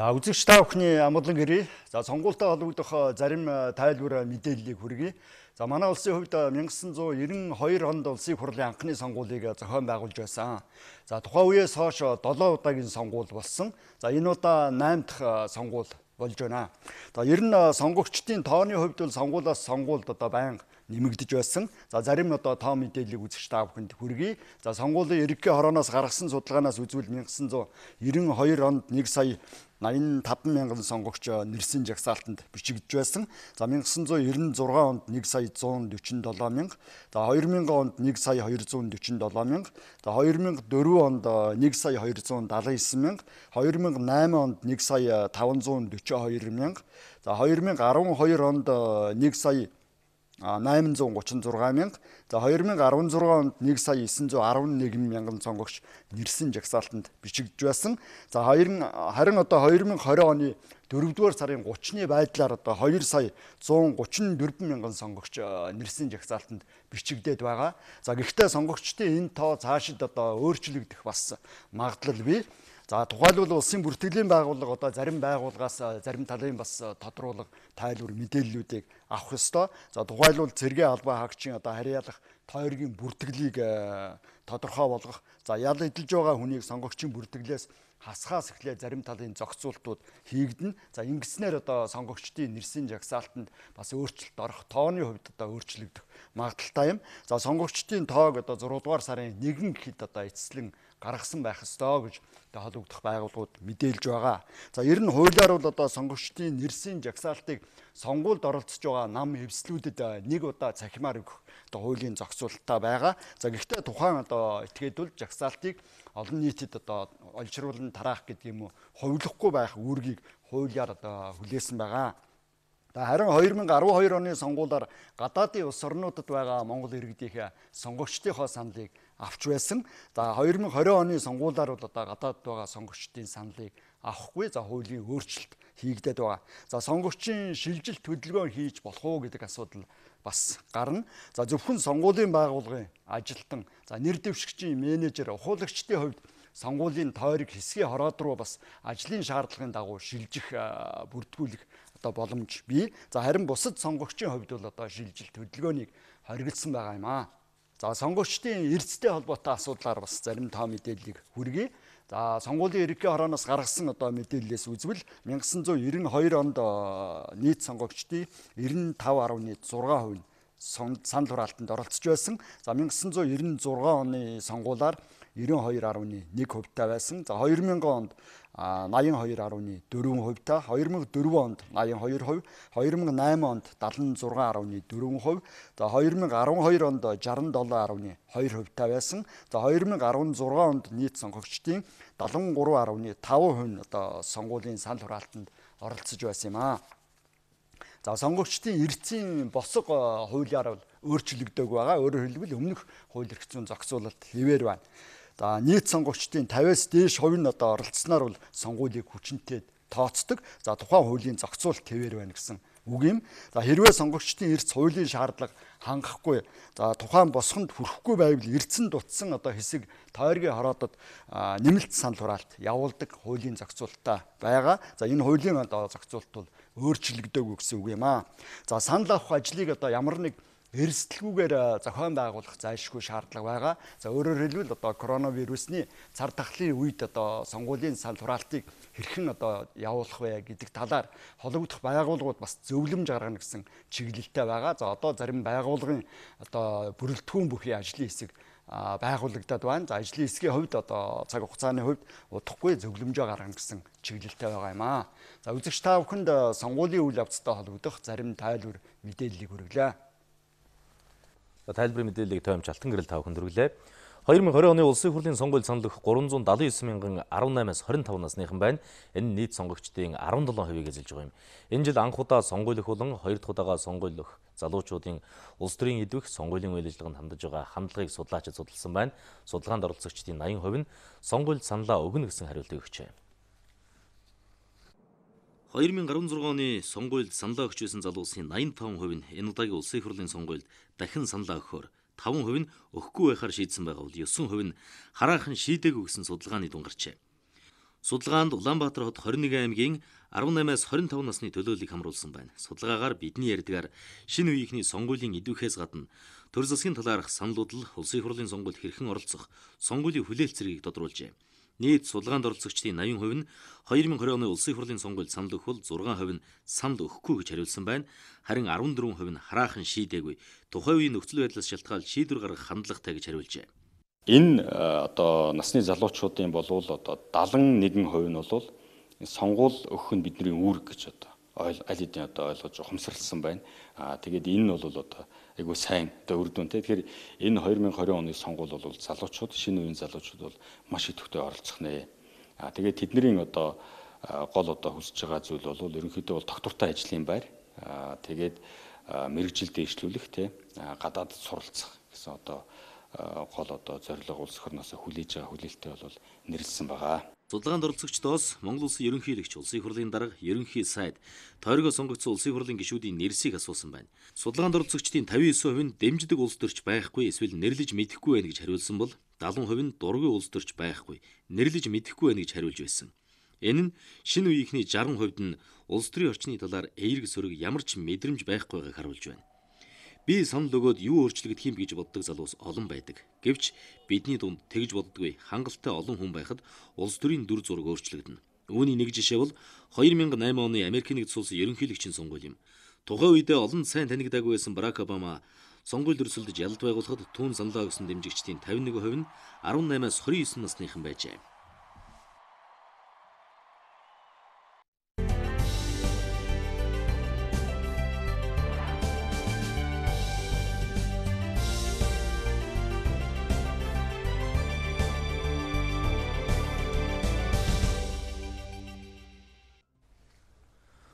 За үзэгч та бүхний амгалан гэрээ. За сонгуультай холбогдох зарим тайлбар мэдээллийг хүргэе. За манай улсын хувьд 1992 онд улсын хурлын анхны сонгуулийг зохион байгуулж байсан. За тухайн үеэс хойш 7 удаагийн сонгуул болсон. За энэ удаа 8 дахь сонгуул болж байна. За ер нь сонгогчдын тооны хувьд бол сонгуулаас сонгуульд одоо байнга нэмэгдэж байсан. За зарим одоо тоо мэдээллийг үзэж та бүхэнд хүргэе. За сонгуулийн эргэгийн хорооноос гаргасан судалгаанаас үзвэл 1992 онд 1,085,000 сонгогч нэрсэн жагсаалтанд бичигдэж байсан. За 1996 онд 1,147,000, за 2000 онд 1,247,000, за 2004 онд 1,279,000, 2008 онд 1,542,000, за 2012 онд 1,836,000, за 2016 онд 1,911,000 сонгогч нэрсэн жагсаалтанд бичигдэж байсан. За харин одоо 2020 оны 4-р сарын 30-ны байдлаар одоо 2,134,000 сонгогч нэрсэн жагсаалтанд бичигдээд байгаа. За гэхдээ сонгогчдын энэ тоо цаашид одоо өөрчлөгдөх бас магадлал бий. За тухайлбал улсын бүртгэлийн байгууллага одоо зарим байгууллагаас зарим талын бас тодруулга тайлбар мэдээллүүдийг авах ёстой. За тухайлбал цэргээ албаа хаагчийн одоо харьяалах тойргийн бүртгэлийг тодорхой болгох. За ял эдэлж байгаа хүнийг сонгогчийн бүртгэлээс хасхаас эхлээд зарим талын зохицуултууд хийгдэн. За ингэснээр одоо сонгогчдын нэрсийн жагсаалтанд бас өөрчлөлт орох, тооны хувьд одоо өөрчлөгдөх магадлалтай юм. За сонгогчдын тоог одоо 6-р сарын 1-нд хэд одоо эцэслэн гаргасан байх ёстой гэж холбогдох байгууллагууд мэдээлж байгаа. За ер нь хуулиар бол одоо сонгогчдын нэрсийн жагсаалтыг сонгуульд оролцож байгаа нам эвслүүдэд нэг удаа цахимаар өгөх одоо хуулийн зохицуулалтаа байгаа. За гэхдээ тухайн одоо этгээдүүл жагсаалтыг олон нийтэд одоо олжруулан тараах гэдэг юм уу хувилахгүй байх үүргийг хуулиар одоо хүлээсэн байгаа. Харин 2012 оны сонгуулиар гадаадын улс орнуудад байгаа Монгол иргэдийнхээ сонгогчдийнхоо саналыг авч байсан. За 2020 оны сонгуулиар бол одоо гадаадд байгаа сонгогчдын саналыг авахгүй, за хуулийн өөрчлөлт хийгдээд байгаа. За сонгогчийн шилжилт хөдөлгөөн хийж болох уу гэдэг асуудал бас гарна. За зөвхөн сонгуулийн байгууллагын ажилтан, за нэр дэвшигчийн менежер, ухуулагчдын хувьд сонгуулийн тойрог хэсгийн хороод руу бас ажлын шаардлагын дагуу шилжих бүрдгүүлэх одоо боломж бий. За харин бусад сонгогчийн хувьд бол одоо шилжилт хөдөлгөөнийг хориглосон байгаа юм аа. За сонгогчдын эрсдэлтэй холбоотой асуудлаар бас зарим тоо мэдээллийг хүргэе. За сонгуулийн эрхийг хороноос гаргасан одоо мэдээллээс үзвэл 1992 онд нийт сонгогчдын 95.6% нь санал хураалтанд оролцож байсан. За 1996 оны сонгуулиар 92.1%-тай байсан. За 2000 онд 82.4%-тай, 2004 онд 82%, 2008 онд 76.4%, за 2012 онд 67.2%-тай байсан. За 2016 онд нийт сонгогчдын 73.5% нь одоо сонгуулийн санал хураалтанд оролцож байсан юм аа. За сонгогчдын эрсдлийн босго хуулиар бол өөрчлөгдөөгүй байгаа. Өөрөөр хэлбэл өмнөх хууль эрх зүйн зохицуулалт хэвээр байна. За нийт сонгогчдын 50-аас дээш хувь нь одоо оролцсоноор бол сонгуулийг хүчнтэй тооцдог. За тухайн хуулийн зохицуулалт хэвээр байна гэсэн үг юм. За хэрвээ сонгогчдын эрс хуулийн шаардлага хангахгүй, за тухайн босгонд хүрэхгүй байвал эрдсэн дутсан одоо хэсэг тойргийн хороодод нэмэлт санал хураалт явуулдаг хуулийн зохицуулалтаа байгаа. За энэ хуулийн одоо зохицуулалт бол өөрчлөгдөөгүй гэсэн үг юм аа. За санал авах ажлыг одоо ямар нэг эрсдэлгүйгээр зохион байгуулах зайлшгүй шаардлага байгаа. За өөрөөр хэлбэл одоо коронавирусны цар тахлын үед одоо сонгуулийн санал хураалтыг хэрхэн одоо явуулах вэ гэдэг талаар холбогдох байгууллагууд бас зөвлөмж гаргана гэсэн чиглэлтэй байгаа. За одоо зарим байгууллагын одоо бүрэлдэхүүн бүхий ажлын хэсэг байгуулагдаад байна. За ажлын хэсгийн хувьд одоо цаг хугацааны хувьд удахгүй зөвлөмжөө гаргана гэсэн чиглэлтэй байгаа юм аа. За үзэгч та бүхэнд сонгуулийн үйл явцтай холбогдох зарим тайлбар мэдээллийг хүргэлээ. Тайлбарын мэдээллийг тоомч Алтан гэрэл тав хүндрүүлээ. 2020 оны улсын хурлын сонгуульд саналдах 379,018-аас 25 насныхан байна. Энэ нийт сонгогчдын 17%-ийг эзэлж байгаа юм. Энэ жил анх удаа сонгуульх болон хоёр дахь удаага сонгуульх залуучуудын улс төрийн идвэх сонгуулийн үйл ажиллагаанд хамдаж байгаа хандлагыг судлаачид судалсан байна. Судалгаанд оролцогчдын 80% нь сонгуульд саналаа өгнө гэсэн хариулт өгчээ. 2016 оны сонгуульд саналаа өгч байсан залуусын 85% нь энэ удаагийн улсын хурлын сонгуульд дахин саналаа өгөхөөр 5% нь өгөхгүй байхаар шийдсэн байгаа бол 9% нь хараахан шийдээгүй гэсэн судалгааны дүн гарчээ. Судалгаанд Улаанбаатар хот 21 аймгийн 18-аас 25 насны төлөөллийг хамруулсан байна. Судалгаагаар бидний ярьдгаар шинэ үеийнхний сонгуулийн идэвхээс гадна төр засгийн талаарх саналууд л улсын хурлын сонгуульд хэрхэн оролцох сонгуулийн хүлээлт зэргийг тодруулжээ. Нийт судалгаанд оролцогчдын 80% нь 2020 оны улсын хурлын сонгуульд санал өгөх, 6% нь санал өгөхгүй гэж хариулсан байна. Харин 14% нь хараахан шийдээгүй, тухайн үеийн нөхцөл байдлаас шалтгаалж шийдвэр гаргах хандлагатай гэж хариулжээ. Энэ одоо насны залуучуудын болвол одоо 71% нь бол сонгуул өгөх нь бидний үүрэг гэж одоо аль хэдийн одоо ойлгож ухамсарлсан байна. Тэгээд энэ нь бол одоо айгүй сайн одоо үр дүн. Тэгэхээр энэ 2020 оны сонгуул бол залуучууд, шинэ үеийн залуучууд бол маш идэвхтэй оролцох нэ. Тэгээд тэдний одоо гол одоо хүсэж байгаа зүйл бол ерөнхийдөө бол тогтвортой ажлын байр. Тэгээд мэрэгжил дэвшлүүлэх, гадаадд суралцах гэсэн одоо гол одоо зорилго улс орноос хүлээж байгаа хүлээлттэй бол нэрлсэн байгаа. Судалгаанд оролцогчдоос Монгол улсын ерөнхий иргэч, улсын хурлын дарга, ерөнхий сайд, тойргоо сонгогдсон улсын хурлын гишүүдийн нэрсийг асуусан байна. Судалгаанд оролцогчдын 59% нь дэмждэг улс төрч байхгүй эсвэл нэрлэж мэдэхгүй байна гэж хариулсан бол 70% нь дургүй улс төрч байхгүй, нэрлэж мэдэхгүй байна гэж хариулж байсан. Энэ нь шинэ үеийнхний 60% нь улс төрийн орчны талаар эерэг сөрөг ямар ч мэдрэмж байхгүйг харуулж байна. Би санал өгөөд юу өөрчлөгдөх юм гэж боддог залуус олон байдаг. Гэвч бидний дунд тэгж боддоггүй хангалттай олон хүн байхад улс төрийн дүр зураг өөрчлөгдөнө. Үүний нэг жишээ бол 2008 оны Америкийн нэгдсэн улсын ерөнхийлөгчийн сонгуул юм. Тухайн үедээ олон сайн танигдаагүй байсан Барак Обама сонгуульд өрсөлдөж ялд байгуулахад түүн саналаа өгсөн дэмжигчдийн 51% нь 18-аас 29 насныхан байжээ.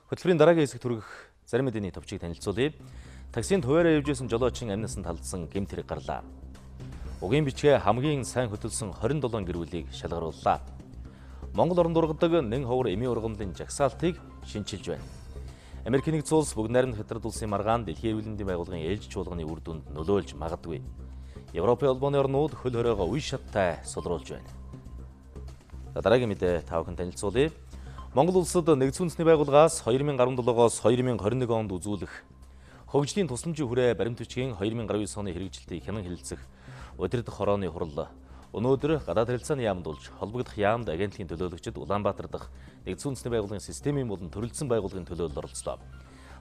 Хөтөлбөрийн дараагийн хэсэгт хүргэх зарим мэдээний төвчийг танилцуулъя. Таксинд хуваараа явж байсан жолоочийн амнаас нь талдсан гэмт хэрэг гарлаа. Угийн бичгээ хамгийн сайн хөтөлсөн 27 гэр бүлийг шалгарууллаа. Монгол орнд ургадаг нэн ховор эмийн ургамлын жагсаалтыг шинчилж байна. Америкийн нэгдсэн улс бүгд найрамд хятад улсын маргаан дэлхийн эрүүлэндийн байгууллагын ээлж чуулганы үр дүнд нөлөөлж магадгүй. Европын холбооны орнууд хөл хориогоо үе шаттай сулруулж байна. Дараагийн мэдээ та бүхэн танилцуулъя. Монгол улсад нэгдсэн үндэсний байгууллагаас 2017-оос 2021 онд үзүүлэх хөгжлийн тусламжийн хүрээ баримт бичгийн 2019 оны хэрэгжилтийг хянан хэлэлцэх удирдах хорооны хурал өнөөдөр гадаад харилцааны яамд улж холбогдох яамд агентлагийн төлөөлөгчд Улаанбаатар дахь нэгдсэн үндэсний байгууллагын системийн болон төрөлцсөн байгууллагын төлөөлөл оролцлоо.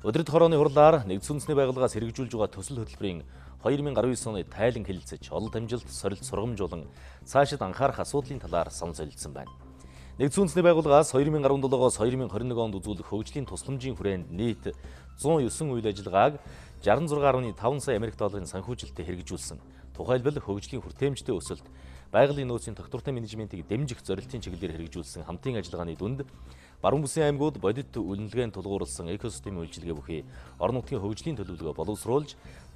Удирдах хорооны хурлаар нэгдсэн үндэсний байгууллагаас хэрэгжүүлж байгаа төсөл хөтөлбөрийн 2019 оны тайлан хэлэлцэж олон дамжилт сорилт сургамж болон цаашид анхаарах асуудлын талаар санал золилдсон байна. Нэгдсэн үндэсний байгууллагаас 2017-оос 2021 онд үзүүлэх хөгжлийн тусламжийн хүрээнд нийт 109 үйл ажиллагааг 66.5 сая $-ийн санхүүжилтэд хэрэгжүүлсэн. Тухайлбал хөгжлийн хүртээмжтэй өсөлт, байгалийн нөөцийн тогтвортой менежментийг дэмжих зорилтын чиглэлээр хэрэгжүүлсэн хамтын ажиллагааны дүнд Баруун Бүсийн аймагуд бодит үнэлгээнд тулгуурласан экосистемийн үйлчилгээ бүхий орон нутгийн хөгжлийн төлөвлөгөө боловсруулж 5.7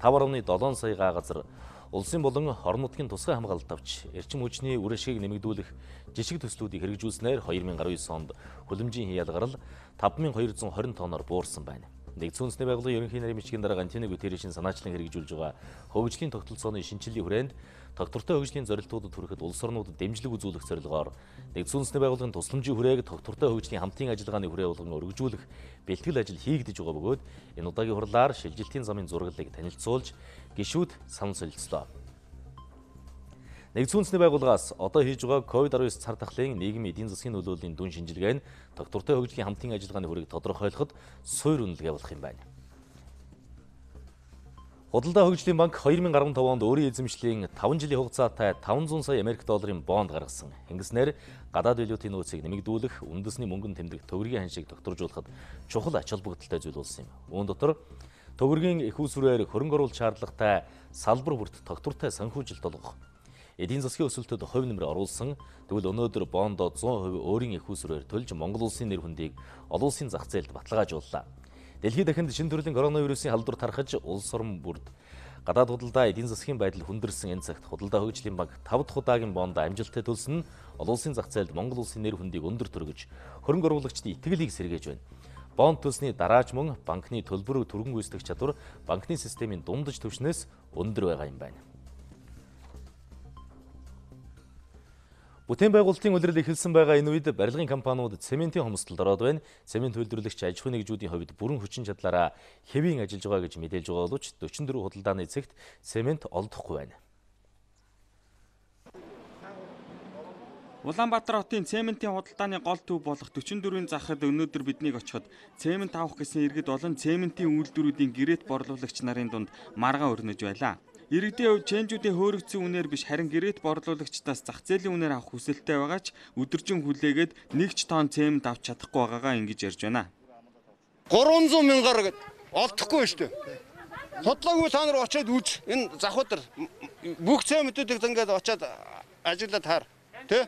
сая газар улсын болон орон нутгийн тусгай хамгаалалт авч эрчим хүчний үр ашгийг нэмэгдүүлэх жижиг төслүүдийг хэрэгжүүлснээр 2019 онд хөлмжийн хязгаарл 5220 тонноор буурсан байна. Нэгдсэн үндэсний байгууллагын ерөнхий нарийн бичгийн дарга Антонио Гутерришийн санаачлан хэрэгжүүлж байгаа хөгжлийн тогтолцооны шинжиллийн хүрээнд тогтвортой хөгжлийн зорилтуудад хүрэхэд улс орнуудад дэмжлэг үзүүлэх зорилгоор нэгдсэн үндэсний байгууллагын тусламжийн хүрээг тогтвортой хөгжлийн хамтын ажиллагааны хүрээ болгон өргөжүүлэх бэлтгэл ажил хийгдэж байгаа бөгөөд энэ удаагийн хурлаар шилжилтийн замын зураглалыг танилцуулж гишүүд санал солилцлоо. Нэгдсэн үндэсний байгууллагаас одоо хийж байгаа COVID-19 цар тахлын нийгмийн эдийн засгийн нөлөөллийн дүн шинжилгээ нь тогтвортой хөгжлийн хамтын ажиллагааны хүрээг тодорхойлоход суур үнэлгээ болох юм байна. Худалдаа хөгжлийн банк 2015 онд өөрийн эзэмшлийн 5 жилийн хугацаатай 500 сая $-ийн бонд гаргасан. Ингэснээр гадаад валютын нөөцийг нэмэгдүүлэх, үндэсний мөнгөнд тэмдэг төгрөгийн ханшийг тогтворжуулахад чухал ач холбогдолтой зүйл болсон юм. Үүн дотор төгрөгийн их усрээр хөрөнгө оруулалт шаардлагатай салбар бүрт тогтвортой санхүүжилт олгох, эдийн засгийн өсөлтөд хувь нэмэр оруулсан. Тэгвэл өнөөдөр бондоо 100% өөрийн их усрээр төлж Монгол улсын нэр хүндийг олон улсын зах зээлд баталгаажууллаа. Дэлхийд дахинд шинэ төрлийн коронавирусын халдвар тархаж улс орн бүрд гадаад худалдаа эдийн засгийн байдал хүндэрсэн энэ цагт худалдаа хөгжлийн банк 5 дахь удаагийн бонд амжилттай төлсөн нь олон улсын зах зээлд Монгол улсын нэр хүндийг өндөр төргөж хөрөнгө оруулагчдын итгэлийг сэргээж байна. Бонд төлсний дараач мөн банкны төлбөрөөр түргэн гүйцэтгэх чадвар банкны системийн дундаж түвшнээс өндөр байгаа юм байна. Бүтээн байгуулалтын улирал эхэлсэн байгаа энэ үед барилгын компаниуд цементийн хомсдолд ороод байна. Цемент үйлдвэрлэгч аж ахуйн нэгжүүдийн хувьд бүрэн хүчин чадлаараа хэвийн ажиллаж байгаа гэж мэдээлж байгаа боловч 44 худалдааны цэгт цемент олдохгүй байна. Улаанбаатар хотын цементийн худалдааны гол төв болох 44-ийн захад өнөөдөр биднийг очиход цемент авах гэсэн иргэд болон цементийн үйлдвэрүүдийн гэрээт борлуулагч нарын дунд маргаан өрнөж байлаа. Иргэдийн хувьд чэнжүүдийн хөөрөгцсөн үнээр биш харин гэрээт борлуулагчдаас зах зээлийн үнээр авах хүсэлтэй байгаа ч өдөржин хүлээгээд нэг ч тонн цемент авч чадахгүй байгаагаа ингэж ярьж байна. 300 мянгаар олдохгүй шүү дээ. Судлаагүй та нар очиад үз. Энэ захууд нар бүх цементүүдийг ингээд очиад ажиллаад хаар. Тэ?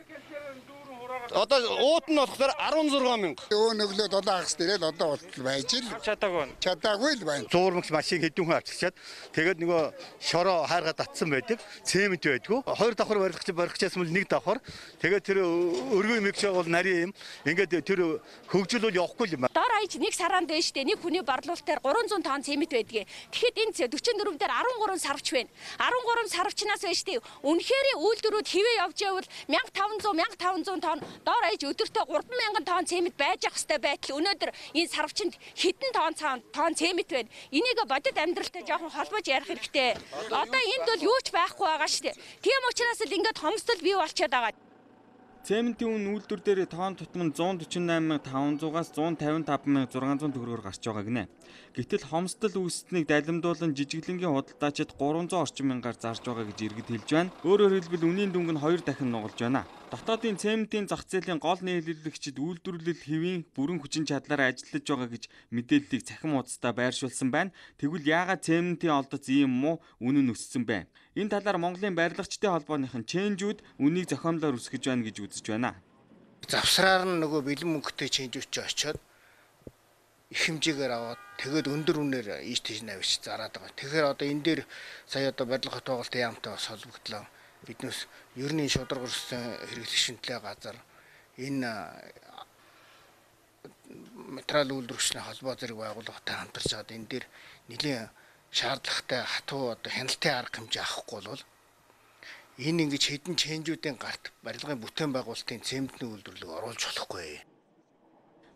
Одоо уут нь болохоор 16,000. Өө нөглөө 7 хагас дээрэл одоо болтол байж л чадаагүй л байна. Зуурмагч машин хэдэн хүн авчирчаад тэгээд нөгөө шороо хааргаад татсан байдаг. Цемент байдгүй. Хоёр давхар баригчаас мөн нэг давхар. Тэгээд тэр өргөө мэгч бол нарийн юм. Ингээд тэр хөгжүүлэл явахгүй юм. Дор хаяж нэг сараанд дэжтэй нэг хүний борлуулалтаар 300 тонн цемент байдгийг. Тэгэхэд энэ 44 дээр 13 сарвч байна. 13 сарвчнаас дэжтэй үнэхээр үйлдвэрүүд хэвээ явж байвал 1500 тонн доор аяж өдөртөө 3,000 тонн цемент байж ах хэвээр байтал өнөөдөр энэ сарвчанд хэдэн тонн цемент байна. Энийг бодит амьдралтай жоохон холбож ярих хэрэгтэй. Одоо энд бол юу ч байхгүй байгаа шүү дээ. Тийм учраас л ингээд хомсдол бий болчиход байгаа. Цементийн үн үйлдвэр дээр тоон тутам нь 148,500-аас 155,600 төгрөгөөр гарч байгаа гинэ. Гэтэл хомсдол үүсэлтнийг далимдуулан жижиглэнгийн худалдаачид 300 орчим мянгаар зарж байгаа гэж иргэд хэлж байна. Өөрөөр хэлбэл үнийн дүнг нь 2 дахин нугалж байна. Дотоодын цементийн зах зээлийн гол нийлүүлэгчид үйлдвэрлэл хэвийн бүрэн хүчин чадлаараа ажиллаж байгаа гэж мэдээллийг цахим хуудастай байршуулсан байна. Тэгвэл яагаад цементийн олдоц ийм муу үнэн өссөн бэ? Энэ талаар Монголын барилгачдын холбооныхон чэнжүүд үнийг зохиомлоор өсгөж байна гэж үзэж байна. Завсраар нь нөгөө бэлэн мөнгөтэй чэнжүүч очоод их хэмжээгээр аваад тэгээд өндөр үнээр ийш тийш навч зараад байгаа. Тэгэхээр одоо энэ дээр сая одоо барилга хот тоглолт яамтай бас холбогдлоо. Биднес ерний шударга өрсөн хэрэглэгчтэй газар энэ материал үйлдвэрчний холбоо зэрэг байгууллагатай хамтарч байгаа. Энэ дээр нэлийн шаардлагатай хатуу одоо хяналтын арга хэмжээ авахгүй бол энэ ингэж хэдэн чэнжүүдийн гарт барилгын бүтээн байгуулалтын цементний үйлдвэрлэлийг оруулж болохгүй.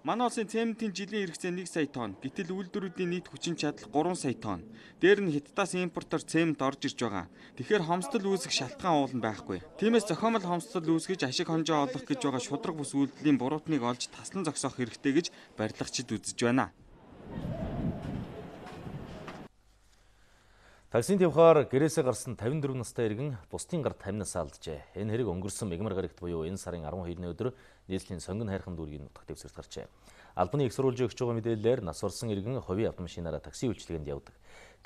Манай улсын цементийн жилийн хэрэгцээ 1 сая тонн, гэтэл үйлдвэрүүдийн нийт хүчин чадал 3 сая тонн. Дээр нь Хятадаас импортоор цемент орж ирж байгаа. Тэгэхээр хомсдол үүсэх шалтгаан уулна байхгүй. Тиймээс зохиомл хомсдол үүсгэж ашиг хонжоо олох гэж байгаа шудраг бүс үйлдлийн буруутныг олж таслан зогсоох хэрэгтэй гэж барилгачид үзэж байна. Таксинд явахаар гэрээсээ гарсан 54 настай иргэн бусдын гар таминаас алджээ. Энэ хэрэг өнгөрсөн мэгмар гарагт буюу энэ сарын 12-ны өдөр нийслэлийн сонгон хайрхан дүүргийн нутагт төвсөрт гарчээ. Албаны их сурвалжийн өгч байгаа мэдээлэлээр нас орсон иргэн хувийн автомашинаараа такси үйлчилгээнд явдаг.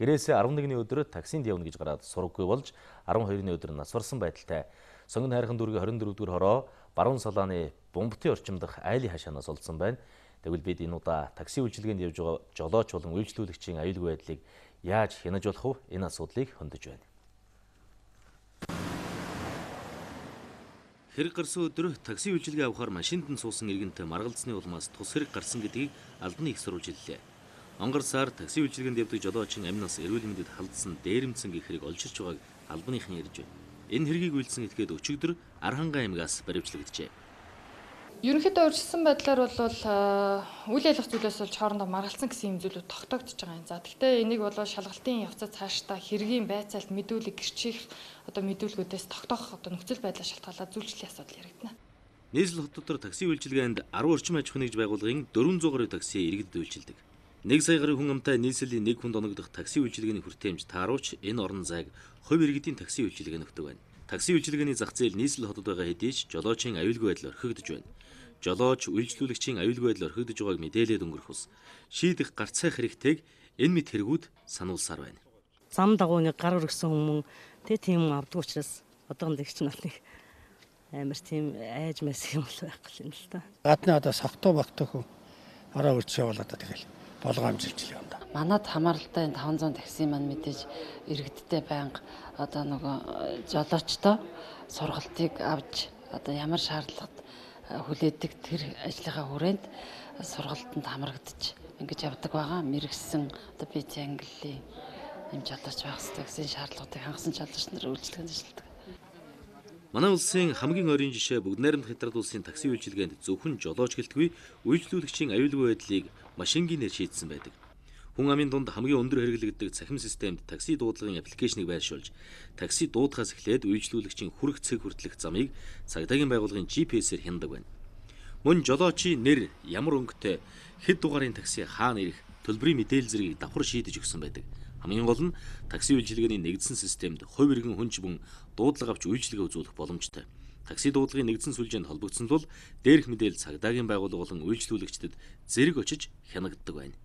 Гэрээсээ 11-ний өдөр таксинд явна гэж гараад сураггүй болж 12-ны өдөр нас орсон байдалтай сонгон хайрхан дүүргийн 24-р хороо баруун салааны бомбтын орчимдх айлын хашаанаас олдсон байна. Тэгвэл бид энэ удаа такси үйлчилгээнд явж байгаа жолооч болон үйлчлүүлэгчийн аюулгүй байдлыг яаж хянаж болох вэ? Энэ асуудлыг хөндөж байна. Хэрэг гарсан өдөр такси үйлчилгээ авахаар машинд нь суусан иргэнтэй маргалзсны улмаас тус хэрэг гарсан гэдгийг албаны их сурвалж хэллээ. Онгор сар такси үйлчилгээнд явдаг жолоочийн амнаас эрүүл мэндэд халдсан дээрэмцэн гэх хэрэг олж ирж байгааг албаныхан ярьж байна. Энэ хэргийг үйлсэн этгээд өчигдөр Архангай аймгаас баривчлагдчихэ. Ерөнхийдөө урьдчилсан байдлаар бол үйл ажиллагаа зүйлээс болж хоорондоо маргалцсан гэсэн зүйлүүд тогтоогдож байгаа юм. За тэгтээ энийг бол шалгалтын явцад цаашдаа хэргийн байцаалт мэдүүлэг гэрчих одоо мэдүүлгүүдээс тогтоох одоо нөхцөл байдлаа шалтгаалаад үйлчлэлийн асуудал яригдана. Нийслэл хотод төр такси үйлчилгээнд 10 орчим аж ахуйн нэгж байгууллагын 400 гаруй такси иргэдэд үйлчилдэг. 1 сая гаруй хүн амтай нийслэлийн нэг хүнд оногдох такси үйлчилгээний хүртээмж тааруулж энэ орон зайг хувь иргэдийн такси үйлчилгээ нөхдөг байна. Такси үйлчилгээний зах зээл нийслэл хотод байгаа хэдий ч жолоочийн аюулгүй байдал орхигдож байна. Жолооч үйлчлүүлэгчийн аюулгүй байдал орхигдож байгааг мэдээлээд өнгөрөх ус шийдэх гарцаа хэрэгтэйг энэ мэд хэрэгүүд сануулсаар байна. Зам дагууны гар өргсөн хүмүүс тийм авдаг учраас одоогт их ч нэг амар тийм айж мэс юм л байхгүй юм л да. Гадны одоо согтуу багтах ороо өрчөө болоод тэгэл болгоомжилж юм да. Манад хамааралтай 500 такси маань мэдээж иргэдтэй байнга одоо нөгөө жолоочтой сургалтыг авч одоо ямар шаардлагад хүлээдэг тэр ажлынхаа хүрээнд сургалтанд хамрагдаж ингэж явдаг байгаа. Мэргэсэн одоо би зангли юм жолооч байх хэрэгтэй гэсэн шаардлагыг хангасан жолооч нар үйлчлэгэнд ажилладаг. Манай улсын хамгийн ойрын жишээ бүгд найрамд Хятад улсын такси үйлчилгээнд зөвхөн жолооч гэлтгүй үйлчлүүлэгчийн аюулгүй байдлыг машингийнээр шийдсэн байдаг. Хүн амын дунд хамгийн өндөр хэрэглэгддэг цахим системд такси дуудлагын аппликейшнийг байршуулж, такси дуудахаас эхлээд үйлчлүүлэгчийн хүрэх цэг хүртэлх замыг цагдаагийн байгууллагын GPS-ээр хяндаг байна. Мөн жолоочийн нэр, ямар өнгөтэй, хэд дугаарын такси хаана ирэх, төлбөрийн мэдээлэл зэргийг давхар шийдэж өгсөн байдаг. Хамгийн гол нь такси үйлчилгээний нэгдсэн системд хувь иргэн хүнч бүн дуудлага авч үйлчилгээ үзүүлэх боломжтой. Такси дуудлагын нэгдсэн сүлжээнд холбогдсон бол дээрх мэдээлэл цагдаагийн байгууллага болон үйлчлүүлэгчдэд зэрэг очиж хянагддаг байна.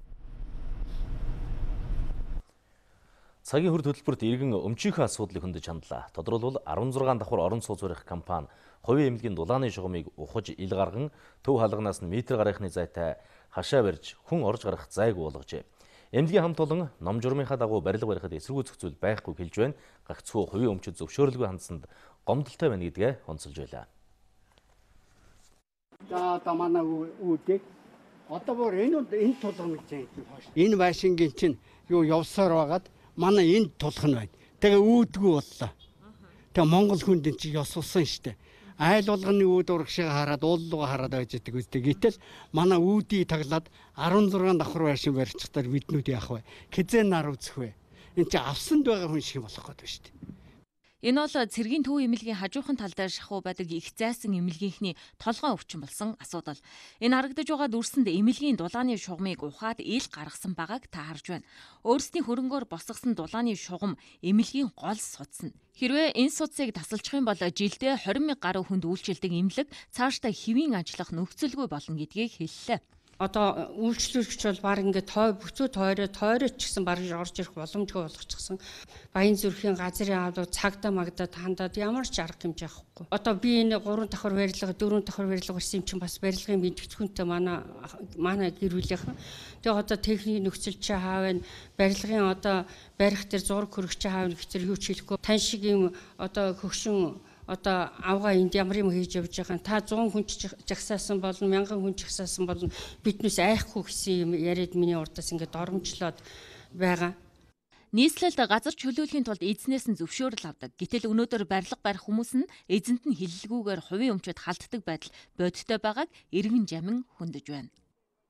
Цагийн хөр төлбөрт иргэн өмчийнхөө асуудлыг хөндөж хандлаа. Тодорхойлбол 16 давхар орон сууц барих компани хувийн эмнэлгийн дулааны шугамыг ухаж ил гарган төв хаалганаас нь метр гарахны зайтай хашаа барьж хүн орж гарах зайг уулгажээ. Эмнэлгийн хамт олон ном журмынхаа дагуу барилга барихад эсэргүүцэх зүйл байхгүй хэлж байна. Гагцхүү хувийн өмчөд зөвшөөрлгүй хандсанд гомдолтой байна гэдгээ онцолж байлаа. Тамана үүдээ одоо бүр энэ тулгын гэж байна. Энэ машингийн чинь юу явсаар байгаад манай энэ тулгын байна. Тэгээ үүдгүй боллоо. Тэгээ Монгол хүнд энэ чинь ёсулсан штэ. Айл болгоны үүд урагшаа хараад уулууга хараад байж байгаа үстэй. Гэтэл манай үүдийг таглаад 16 давхар байшин барьчихтаар биднүүд яах вэ? Хизээ нар үзэх вэ? Энд чи авсанд байгаа хүн шиг болох гээд байна шүү дээ. Энэ бол цэргийн төв эмнэлгийн хажуухан талдаа шахуу байдаг их зайсан эмнэлгийнхний толгойн өвчин болсон асуудал. Энэ харагдаж байгаа дүрсэнд эмнэлгийн дулааны шугамыг ухаад ил гаргасан байгааг та харж байна. Өөрсдийн хөрөнгөөр босгосон дулааны шугам эмнэлгийн гол судас нь. Хэрвээ энэ судсыг тасалчих юм бол жилдээ 20,000 гаруй хүнд үйлчилдэг эмнэлэг цаашдаа хэвийн ажиллах нөхцөлгүй болно гэдгийг хэллээ. Одоо үйлчлүүлэгч бол баг ингээд тоо бүцүү тойроо ч гэсэн баг орж ирэх боломжгүй болгочихсон. Баян зүрхийн газрын авлууд цагдаа магдаа хандаад ямар ч арга хэмжээ авахгүй. Одоо би энэ 3 давхар барилга 4 давхар барилга ирсэн юм чинь бас барилгын мэдгэцгүнтэй манай гэр бүлийнхэн. Тэгээ одоо техникийн нөхцөл чи хаавна барилгын одоо барих төр зураг хөргөч хаавна гэхэр юу ч хийхгүй. Тань шиг юм одоо хөгшин одоо авгаа энд ямар юм хийж явж байгаа та 100 хүн жагсаасан болно 1000 хүн жагсаасан болно биднээс айхгүй гэсэн юм яриад миний урдаас ингээд оромжлоод байгаа. Нийслэлд газар чөлөөлөхийн тулд эзнээс нь зөвшөөрөл авдаг. Гэтэл өнөөдөр барилга барих хүмүүс нь эзэнт нь хиллэлгүйгээр хувийн өмчөд халтдаг байдал бодиттой байгааг иргэн жамин хөндөж байна.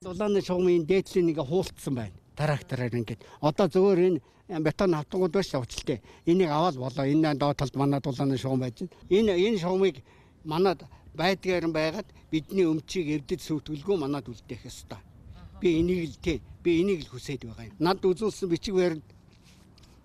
Улааны шугамын дээдлэн ингээ хуулцсан байна. Трактораар ингээд одоо зөөр энэ бетон хатгууд байж тавчилтэй. Энийг аваад болоо. Энэ доод талд манай улааны шугам байж. Энэ шугамыг манад байдгаар байгаад бидний өмчийг эвдэж сүйтгэлгүй манад үлдээх ёстой. Би энийг л хүсэж байгаа юм. Над үзүүлсэн бичиг баримт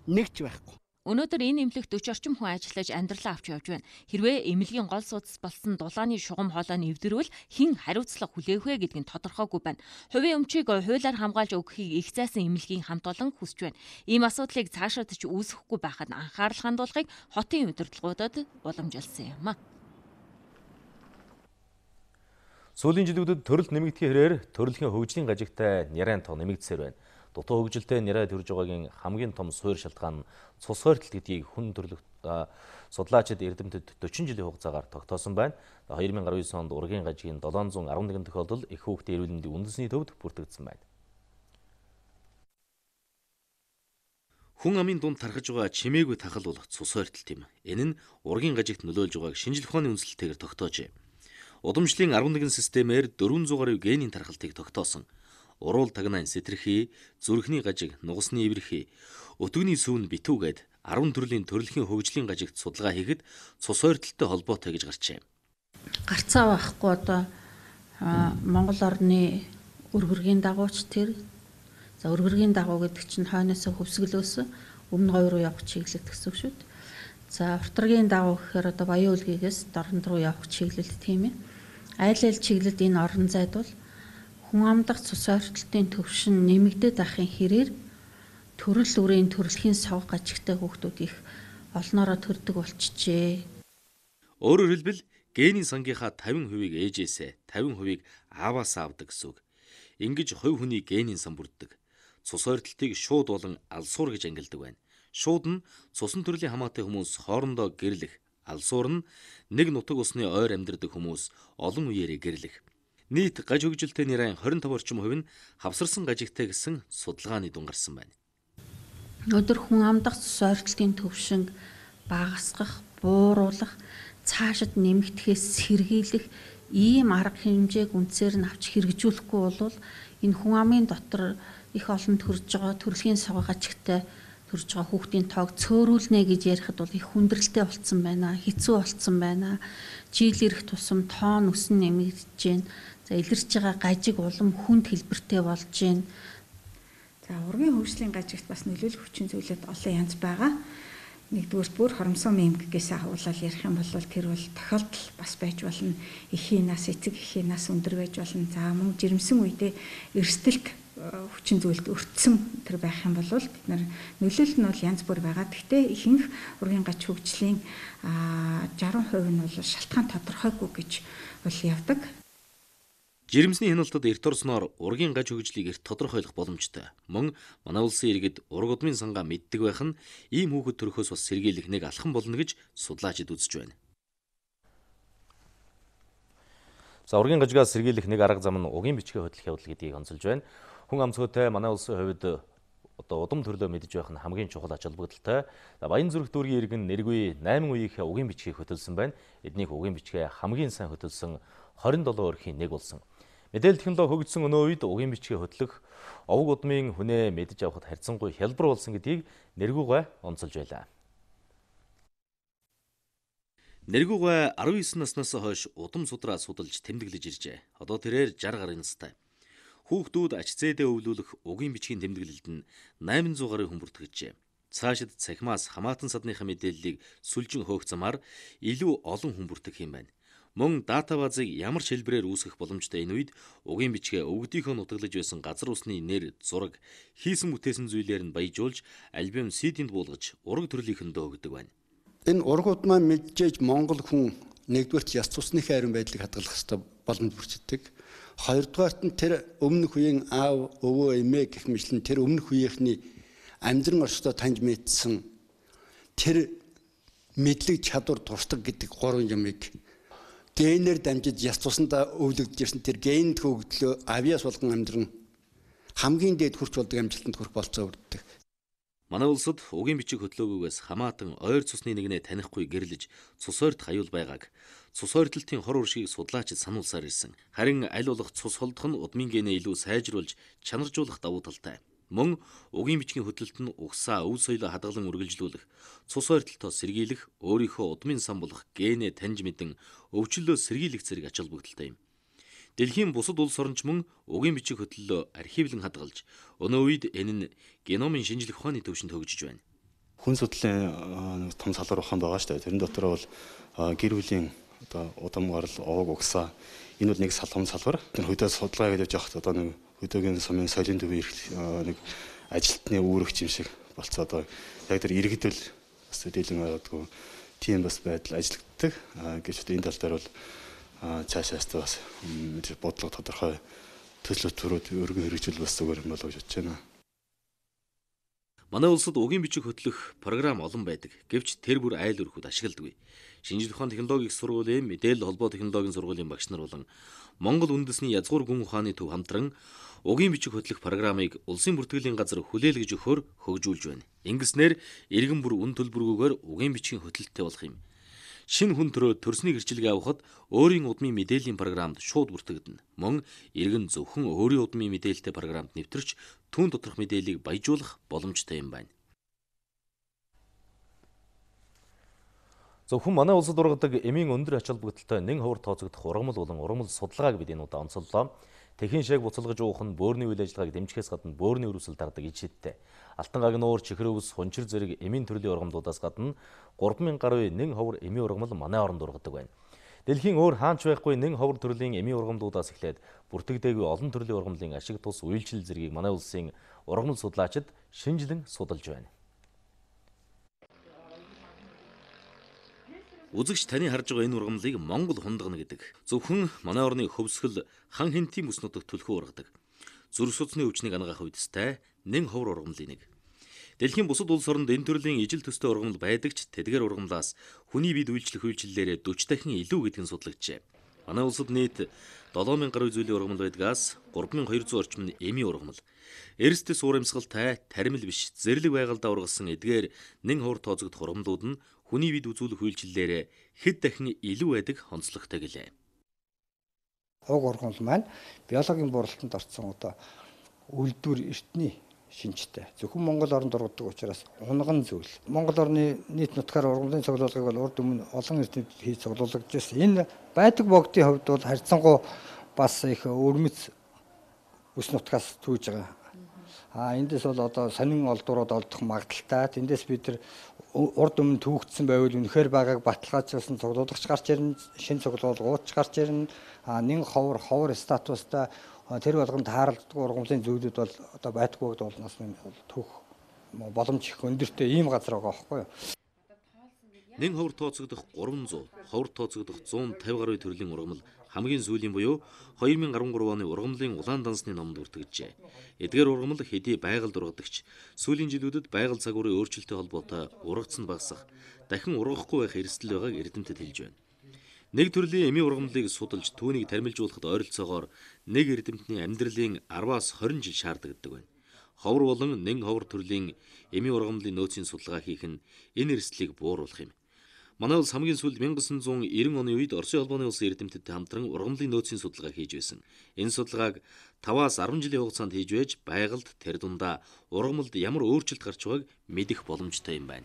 нэг ч байхгүй. Өнөөдөр энэ эмнэлэгт 40 орчим хүн ажиллаж амьдралаа авч явж байна. Хэрвээ эмнэлгийн гол судас болсон дулааны шугам хоолой нэвдэрвэл хэн хариуцлага хүлээх вэ гэдгийг тодорхойгүй байна. Хувийн өмчийг хуулиар хамгаалж өгөхийг их зайсан эмнэлгийн хамт олон хүсэж байна. Ийм асуудлыг цаашаадч үүсэхгүй байхад анхаарал хандуулахыг хотын удирдлагуудад уламжилсан юм. Сүүлийн жилүүдэд төрөлт нэмэгдэхийн хэрээр төрөлхийн хөгжлийн гажигтай нэрэн тоо нэмэгдсээр байна. Дутуу хөгжилтэй нэрээ төрж байгаагийн хамгийн том суур шалтгаан нь цус хойролт гэдгийг хүн төрөлх судлаачид эрдэмтэд 40 жилийн хугацаагаар тогтоосон байна. 2019 онд ургийн гажигийн 711 тохиолдол их хүүхдээ эрүүл мэндийн үндэсний төвд бүртгэгдсэн байна. Хүн амын дунд тархаж байгаа чимээгүй тахал болох цус хойролт юм. Энэ нь ургийн гажигт нөлөөлж байгааг шинжил ухааны үндэслэлтэйгээр тогтоожээ. Удамшлын 11 системээр 400-аар генийн тархалтыг тогтоосон. Урал тагнайн сэтэрхий, зүрхний гажиг, нугасны ивэрхий, өтгөний сүүн битүүгээд 10 төрлийн төрөлхийн хөгжлийн гажигт судалгаа хийхэд цус хойролттой холбоотой гэж гарчээ. Гарцаа байхгүй одоо Монгол орны өргөргийн дагууч тэр. За өргөргийн дагуу гэдэг чинь хойноос хөвсгөлөөс өмнө гой руу явах чиглэлд гэсэн шүүд. За уртрагийн дагуу гэхээр одоо Баян улгаас дорнод руу явах чиглэлд тийм ээ. Айл чиглэлд энэ орон зайд бол хүн амдах цус хойролтын төвшин нэмэгдээд ахын хэрээр төрөл бүрийн төрөлхийн сог гажигтай хүүхдүүд их олноороо төрдөг болчихжээ. Өөрөөр хэлбэл генийн сангийнхаа 50%-ийг ээжээсээ, 50%-ийг ааваасаа авдаг гэсэн үг. Ингэж хувь хүний генийн сан бүрддэг. Цус хойролтыг шууд болон алсуур гэж ангилдаг байна. Шууд нь цусан төрлийн хамаатай хүмүүс хоорондоо гэрлэх, алсуур нь нэг нутаг усны ойр амьдардаг хүмүүс олон үеэрээ гэрлэх. Нийт гаж хөгжилтэй нэрийн 25 орчим хувь нь хавсарсан гажигтай гэсэн судалгааны дүн гарсан байна. Өдөр хүн амдах цус хойролтын төвшинг багасгах, бууруулах, цаашид нэмэгдэхээс сэргийлэх ийм арга хэмжээг үнцээр нь авч хэрэгжүүлэхгүй бол энэ хүн амын дотор их олон төрж байгаа төрөлхийн сог гажигтай төрж байгаа хүүхдийн тоог цөөрүүлнэ гэж ярихад бол их хүндрэлтэй болцсон байна, хэцүү болцсон байна. Жил ирэх тусам тоон өсөн нэмэгдэж байна. За илэрч байгаа гажиг улам хүнд хэлбэртэй болж байна. За ургийн хөгжлийн гажигт бас нөлөөлөх хүчин зүйлүүд олон янз байгаа. Нэгдүгээр бүр хоромсон эмгэг гэсэн хавуулал ярих юм бол тэр бол тохиолдол бас байж болно. Эхийн нас эцэг, эхийн нас өндөр байж болно. За мөн жирэмсэн үедээ эрсдэлт хүчин зүйлд өртсөн тэр байх юм бол бид нар нөлөөлөл нь бол янз бүр байгаа. Гэхдээ ихэнх ургийн гаж хөгжлийн 60% нь бол шалтгаан тодорхойгүй гэж бол явдаг. Жирэмсний хяналтад эрт орсноор ургийн гаж хөгжлийг эрт тодорхойлох боломжтой. Мөн манай улсын иргэд ураг удмын сангаа мэддэг байх нь ийм хүүхэд төрөхөөс бас сэргийлэх нэг алхам болно гэж судлаачид үзэж байна. За ургийн гажигаас сэргийлэх нэг арга зам нь угийн бичгийн хөдлөх явдал гэдгийг онцолж байна. Хүн амцгүйтэй манай улсын хувьд одоо удам төрлөө мэдж байх нь хамгийн чухал ач холбогдолтой. За Баян зүрх дүүргийн иргэн нэргүй 8 үеийнхээ угийн бичгийг хөтөлсөн байна. Эднийх угийн бичгээ хамгийн сайн хөтөлсөн 27 өрхийн нэг болсон. Мэдээлэл технологи хөгжсөн өнөө үед угийн бичгийг хөтлөх овог удмын хүнээ мэдж авахд харьцангуй хялбар болсон гэдгийг нэргүй онцолж байлаа. Нэргүй 19 наснаас хойш удам судраа судалж тэмдэглэж иржээ. Одоо тэрээр 60 гарын настай. Хүүхдүүд ач зээдээ өвлүүлэх угийн бичгийн тэмдэглэлд нь 800 гаруй хүн бүртгэжээ. Цаашид цахимаас хамаатан садныхаа мэдээллийг сүлжин хөөх замаар илүү олон хүн бүртгэх юм байна. Мөн датабазыг ямар ч хэлбэрээр үүсгэх боломжтой энэ үед угийн бичгээ өвгдийнхөө нутаглаж байсан газар усны нэр, зураг, хийсэн бүтээсэн зүйлээр нь баяжуулж альбом CD-нд буулгаж ураг төрлийнхөндөө өгдөг байна. Энэ ургууд маань мэдээж Монгол хүн нэгдүгээрт яс цусныхаа харин байдлыг хадгалах ёстой боломж бүрддэг. Хоёрдугаарт нь тэр өмнөх үеийн аав, өвөө, эмээ гэх мэтлэн тэр өмнөх үеийнхний амьдран орчтой таньж мэдсэн тэр мэдлэг чадвар дурсдаг гэдэг гурван юмыг генээр дамжиж яс цуснаа өвлөгдөж ирсэн тэр ген хөгжлөө авиас болгон амьдран хамгийн дээд хүрч болдог амжилтанд хүрэх болцоо өрддөг. Манай улсад угийн бичиг хөтлөөгөөс хамаатан ойр цусны нэгнээ танихгүй гэрлэж цус орд хаюул байгааг цус ордлтын хор уршиг судлаачид сануулсаар ирсэн. Харин аль болох цус холдох нь удмын гэнэ илүү сайжруулж чанаржуулах давуу талтай. Мөн угийн бичгийн хөтлөлт нь угсаа өв соёлоо хадгалан үргэлжлүүлэх, цус ордлтоо сэргийлэх, өөрийнхөө удмын сан болох гэнэ таньж мэдэн өвчлөлөө сэргийлэх зэрэг ачаал бүгдэлтэй юм. Дэлхийн бусад улс орнч мөн угийн бичиг хөтлөлөө архивлан хадгалж, өнөө үед энэ нь геномын шинжлэх ухааны төвшөнд хөгжиж байна. Хүн судлалын том салбар ухаан байгаа шүү дээ. Тэрэн дотор бол гэр бүлийн одоо удам гарал, овог угсаа энэ бол нэг салхам салбар. Тэр хөдөө судалгаа хийж явах одоо нэг хөдөөгийн сумын соёлын төвийн нэг ажилтны үүрэгч юм шиг болцоо одоо яг тэр иргэдэл бас дээлэн гаргадаг тийм бас байдал ажиллагддаг. Гэвч одоо энэ тал дээр бол цаашаас бас бодлого тодорхой төслөөрөө өргөн хэрэгжүүл бас зүгээр юм болов гэж бодож байна. Манай улсад угийн бичиг хөтлөх програм олон байдаг. Гэвч тэр бүр айл өрхөд ашигладаггүй. Шинжлэх ухааны технологийн сургуулийн мэдээлэл холбоо технологийн сургуулийн багш нар болон Монгол үндэсний язгуур гүн ухааны төв хамтран угийн бичиг хөтлөх програмыг улсын бүртгэлийн газар хүлээлгэж өгөхөөр хөгжүүлж байна. Ингэснээр иргэн бүр үн төлбөргүйгээр угийн бичгийн хөтлөлттэй болох юм. Шинэ хүн төрөө төрсний гэрчлэгээ авахад өөрийн удмын мэдээллийн програмд шууд бүртгэгдэнэ. Мөн иргэн зөвхөн өөрийн удмын мэдээлэлтэй програмд нэвтэрч түүн доторх мэдээллийг баяжуулах боломжтой юм байна. Зөвхөн манай улсад ургадаг эмийн өндөр ачаал бүгдэлтэй нэн ховор тооцогдох ургамал болон ургамал судалгааг бид энэ удаа онцоллоо. Тэхийн шаг буцалгаж уух нь бөөрийн үйл ажиллагааг дэмжихээс гадна бөөрийн өрөөсөл дардаг ичээдтэй. Алтан гагнуур, чихэр өвс, хунчир зэрэг эмийн төрлийн ургамлуудаас гадна 3000 гаруй нэн ховор эмийн ургамал манай орнд ургадаг байна. Дэлхийн өөр хаанч байхгүй нэн ховор төрлийн эмийн ургамлуудаас эхлээд бүртгэдэггүй олон төрлийн ургамлын ашиг тус үйлчил зэргийг манай улсын ургамал судлаачид шинжилэн судалж байна. Үзэгч таны харж байгаа энэ ургамлыг Монгол хундагна гэдэг. Зөвхөн манай орны хөвсгөл хан хэнтийн бүснүүдэд түлхүү ургадаг. Зүрх судасны өвчнийг анагаах үедстэй нэн ховор ургамлын нэг. Дэлхийн бусад улс оронд энэ төрлийн ижил төстэй ургамал байдаг ч тэдгээр ургамлаас хүний биед үйлчлэх үйлчлэлээрээ 40 дахин илүү гэдэг нь судлагджээ. Манай улсад нийт 7000 гаруй зүйлийн ургамал байдгаас 3200 орчим нь эми ургамал. Эрсдэл суурамсгалтай, таримл биш, зэрлэг байгальд ургасан эдгээр нэн ховор тооцогдох ургамлууд нь хүний бид үзүүлэх үйлчлэлээр хэд дахин илүү байдаг онцлогтой гэлээ. Уг ургамал маань биологийн буралтанд орсон одоо үлдвэр эртний шинжтэй. Зөвхөн Монгол орнд ургадаг учраас унган зүйл. Монгол орны нийт нутгаар ургамлын цуглуулгыг бол урд өмнө олон эрдэмтэд хийж цуглуулж ирсэн. Энэ байдаг богдын хувьд бол харьцангуй бас их өрмөц ус нутгаас түүж байгаа. Эндээс бол одоо сонин олдуурууд олдох магадaltaй. Тэндээс бид нар урд өмнө түүгдсэн байвал үнэхээр байгааг баталгаажуулсан цуглуулгач гарч ирнэ, шинэ цуглуулгууч гарч ирнэ. Нэн ховор статустай тэр болгонд тааралддаг ургамлын зүйлүүд бол одоо байдгүй болноос нь түүх боломж их өндөртэй ийм газар байгаа байхгүй юу? Нэн ховор тооцогдох 300, ховор тооцогдох 150 гаруй төрлийн ургамал хамгийн сүүлийн буюу 2013 оны ургамлын улаан дансны номд бүртгэжээ. Эдгээр ургамал хэдий байгальд ургадагч сүүлийн жилүүдэд байгаль загварын өөрчлөлттэй холбоотой ургац нь багасах, дахин ургахгүй байх эрсдэл байгааг эрдэмтэд хэлж байна. Нэг төрлийн эми ургамлыг судалж түүнийг тармилжуулахад ойролцоогоор нэг эрдэмтний амьдралын 10-20 жил шаарддаг байна. Ховор болон нэн ховор төрлийн эми ургамлын нөөцийн судалгаа хийх нь энэ эрсдлийг бууруулах юм. Манай улс хамгийн сүүлд 1990 оны үед Оросын холбооны улсын эрдэмтдтэй хамтран ургамлын нөөцийн судалгаа хийж байсан. Энэ судалгааг 5-10 жилийн хугацаанд хийж байж байгальд тэр дундаа ургамлд ямар өөрчлөлт гарч байгааг мэдэх боломжтой юм байна.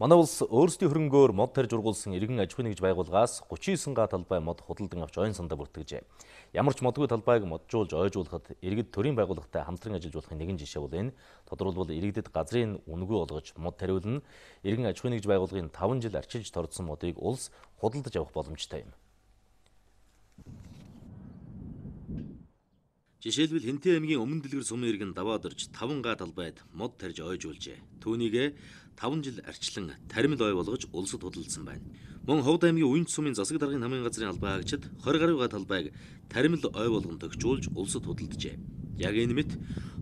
Манай улс өөрсдийн хөрөнгөөр мод тарж ургуулсан иргэн аж ахуйн нэгж байгууллагаас 39 га талбай мод худалдан авч оюун сандаа бүртгэжээ. Ямар ч модгүй талбайг моджуулж ойжуулахад иргэд төрийн байгууллагатай хамтран ажиллаж болохын нэгэн жишээ бол энэ. Тодорхойлбол иргэдэд газрын үнэгүй олгож мод тариулна. Иргэн аж ахуйн нэгж байгууллагын 5 жил арчилж тордсон модыг улс худалдаж авах боломжтой юм. Жишээлбэл Хэнтэй аймгийн Өмнө Дэлгэр сумын иргэн даваад орж 5 га талбайд мод тарж ойжуулжээ. Түүнийгээ 5 жил арчлан таримл ой болгож улсад худалдсан байна. Мөн Ховд аймгийн Уйнц сумын засаг даргын хамгийн газрын албаа хаагчид 20 гаруй га талбайг таримл ой болгон төгчүүлж улсад худалджээ. Яг энэ мэт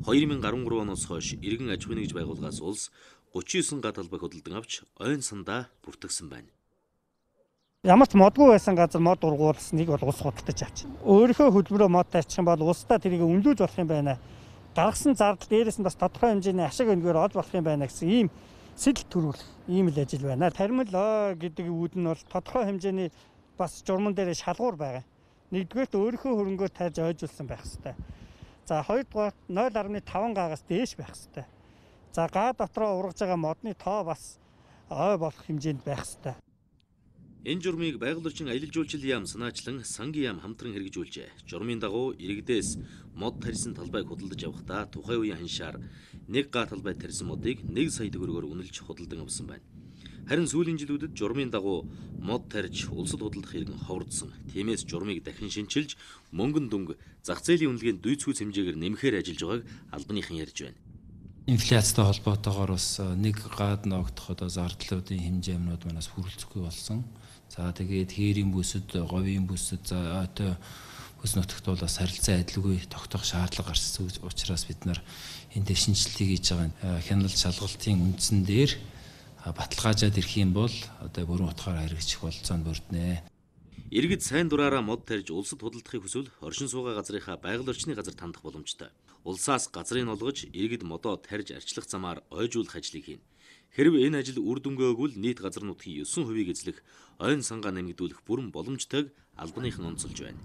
2013 оноос хойш иргэн аж ахуйн нэгж байгууллагаас улс 39 га талбайг худалдан авч ойн сандаа бүртгэсэн байна. Ямар ч модгүй байсан газар мод ургуулсныг бол улс худалдаж авчихна. Өөрийнхөө хөдөлмөрөөр мод тарьчих юм бол улсдаа тэрийг үнэлүүлж болох юм байна. Даргасан зардал дээрээс нь бас тодорхой хэмжээний ашиг энгүүр олж болох юм байна гэсэн ийм сэтэл төрүүлэх ийм л ажил байна. Тармил гэдэг үүд нь бол тодорхой хэмжээний бас журман дээр шалгуур байгаа. Нэгдүгээрт өөрийнхөө хөрөнгөөр тарж ойжулсан байх хэвээр. За хоёрдугаар 0.5 гаагаас дээш байх хэвээр. За гаа дотроо ургаж байгаа модны тоо бас ой болох хэмжээнд байх хэвээр. Энэ журмыг байгууллагын аялалжуулчил яам санаачлан сангийн яам хамтран хэрэгжүүлжээ. Журмын дагуу иргэдээс мод тарьсан талбайг худалдаж авахдаа тухайн үеийн ханшаар нэг га талбай тарьсан модыг 1 сая төгрөгөөр үнэлж худалдан авсан байна. Харин сүүлийн жилүүдэд журмын дагуу мод тарьж улсад худалдах хэрэг ховордсон. Тиймээс журмыг дахин шинчилж мөнгөн дүнг зах зээлийн үнэлгээнд дүйцхүүц хэмжээгээр нэмэхээр ажиллаж байгааг албаныхан ярьж байна. Инфляцтай холбоотойгоор бас нэг гад ногдох зардлуудын хэмжээнд манаас хүрэлцэхгүй болсон. За тэгээд хээрийн бүсэд, говийн бүсэд, за одоо бүс нутагт бол бас харилцаа адилгүй тогтоох шаардлага гарсан учраас бид нар энэ дээр шинжилгээ хийж байгаа. Хяналт шалгалтын үндсэн дээр баталгаажаад ирэх юм бол одоо бүрэн утгаар хэрэгжих болцоонд бүрднэ. Иргэд сайн дураараа мод тарьж улсад худалдахыг хүсвэл оршин суугаа газрынхаа байгаль орчны газар тандах боломжтой. Улсаас газрын олгож иргэд модоо тарьж арчлах замаар ойжуулах ажлыг хийнэ. Хэрв энэ ажил үр дүнгээ өгвөл нийт газар нутгийн 9% эзлэх ойн сангаа нэмэгдүүлэх бүрэн боломжтойг албаныхан онцолж байна.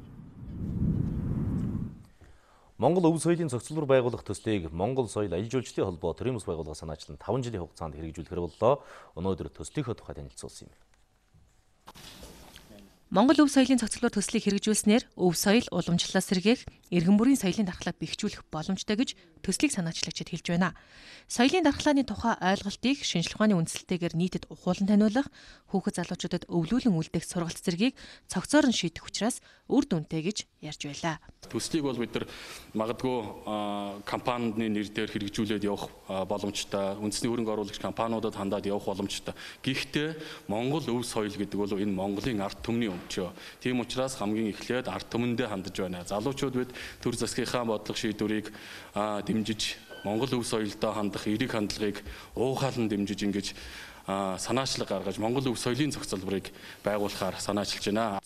Монгол өв соёлын цогцлбор байгуулах төслийг Монгол соёл аялалжуулчлалын холбоо төрийн бас байгууллага санаачлан 5 жилийн хугацаанд хэрэгжүүлэхэр боллоо. Өнөөдөр төслийнхөө тухай танилцуулсан юм. Монгол өв соёлын цогцлбор төслийг хэрэгжүүлснээр өв соёл уламжлалаа сэргээх, эрхэм бүрийн соёлын дархлааг бэхжүүлэх боломжтой гэж төслийг санаачлагчид хэлж байна. Соёлын дархлааны тухай ойлголтыг шинжлэх ухааны үндсэлтэйгээр нийтэд ухуулан таниулах, хүүхэд залуучуудад өвлүүлэн үлдээх сургалт зэргийг цогцоор нь шийдэх учраас үр дүнтэй гэж ярьж байлаа. Төслийг бол бид нар магадгүй компанийн нэр дээр хэрэгжүүлээд явах боломжтой, үндэсний хөрөнгө оруулагч компаниудад хандаад явах боломжтой. Гэхдээ Монгол өв соёл гэдэг бол энэ Монголын ард түмний тийм учраас хамгийн эхлээд ард түмэндээ хандж байна. Залуучууд бид төр засгийнхаа бодлого шийдвэрийг дэмжиж, Монгол өв соёлтой хандах эрэг хандлагыг уухаалн дэмжиж ингэж санаачлаг гаргаж Монгол өв соёлын цогцлборыг байгуулахаар санаачилж байна.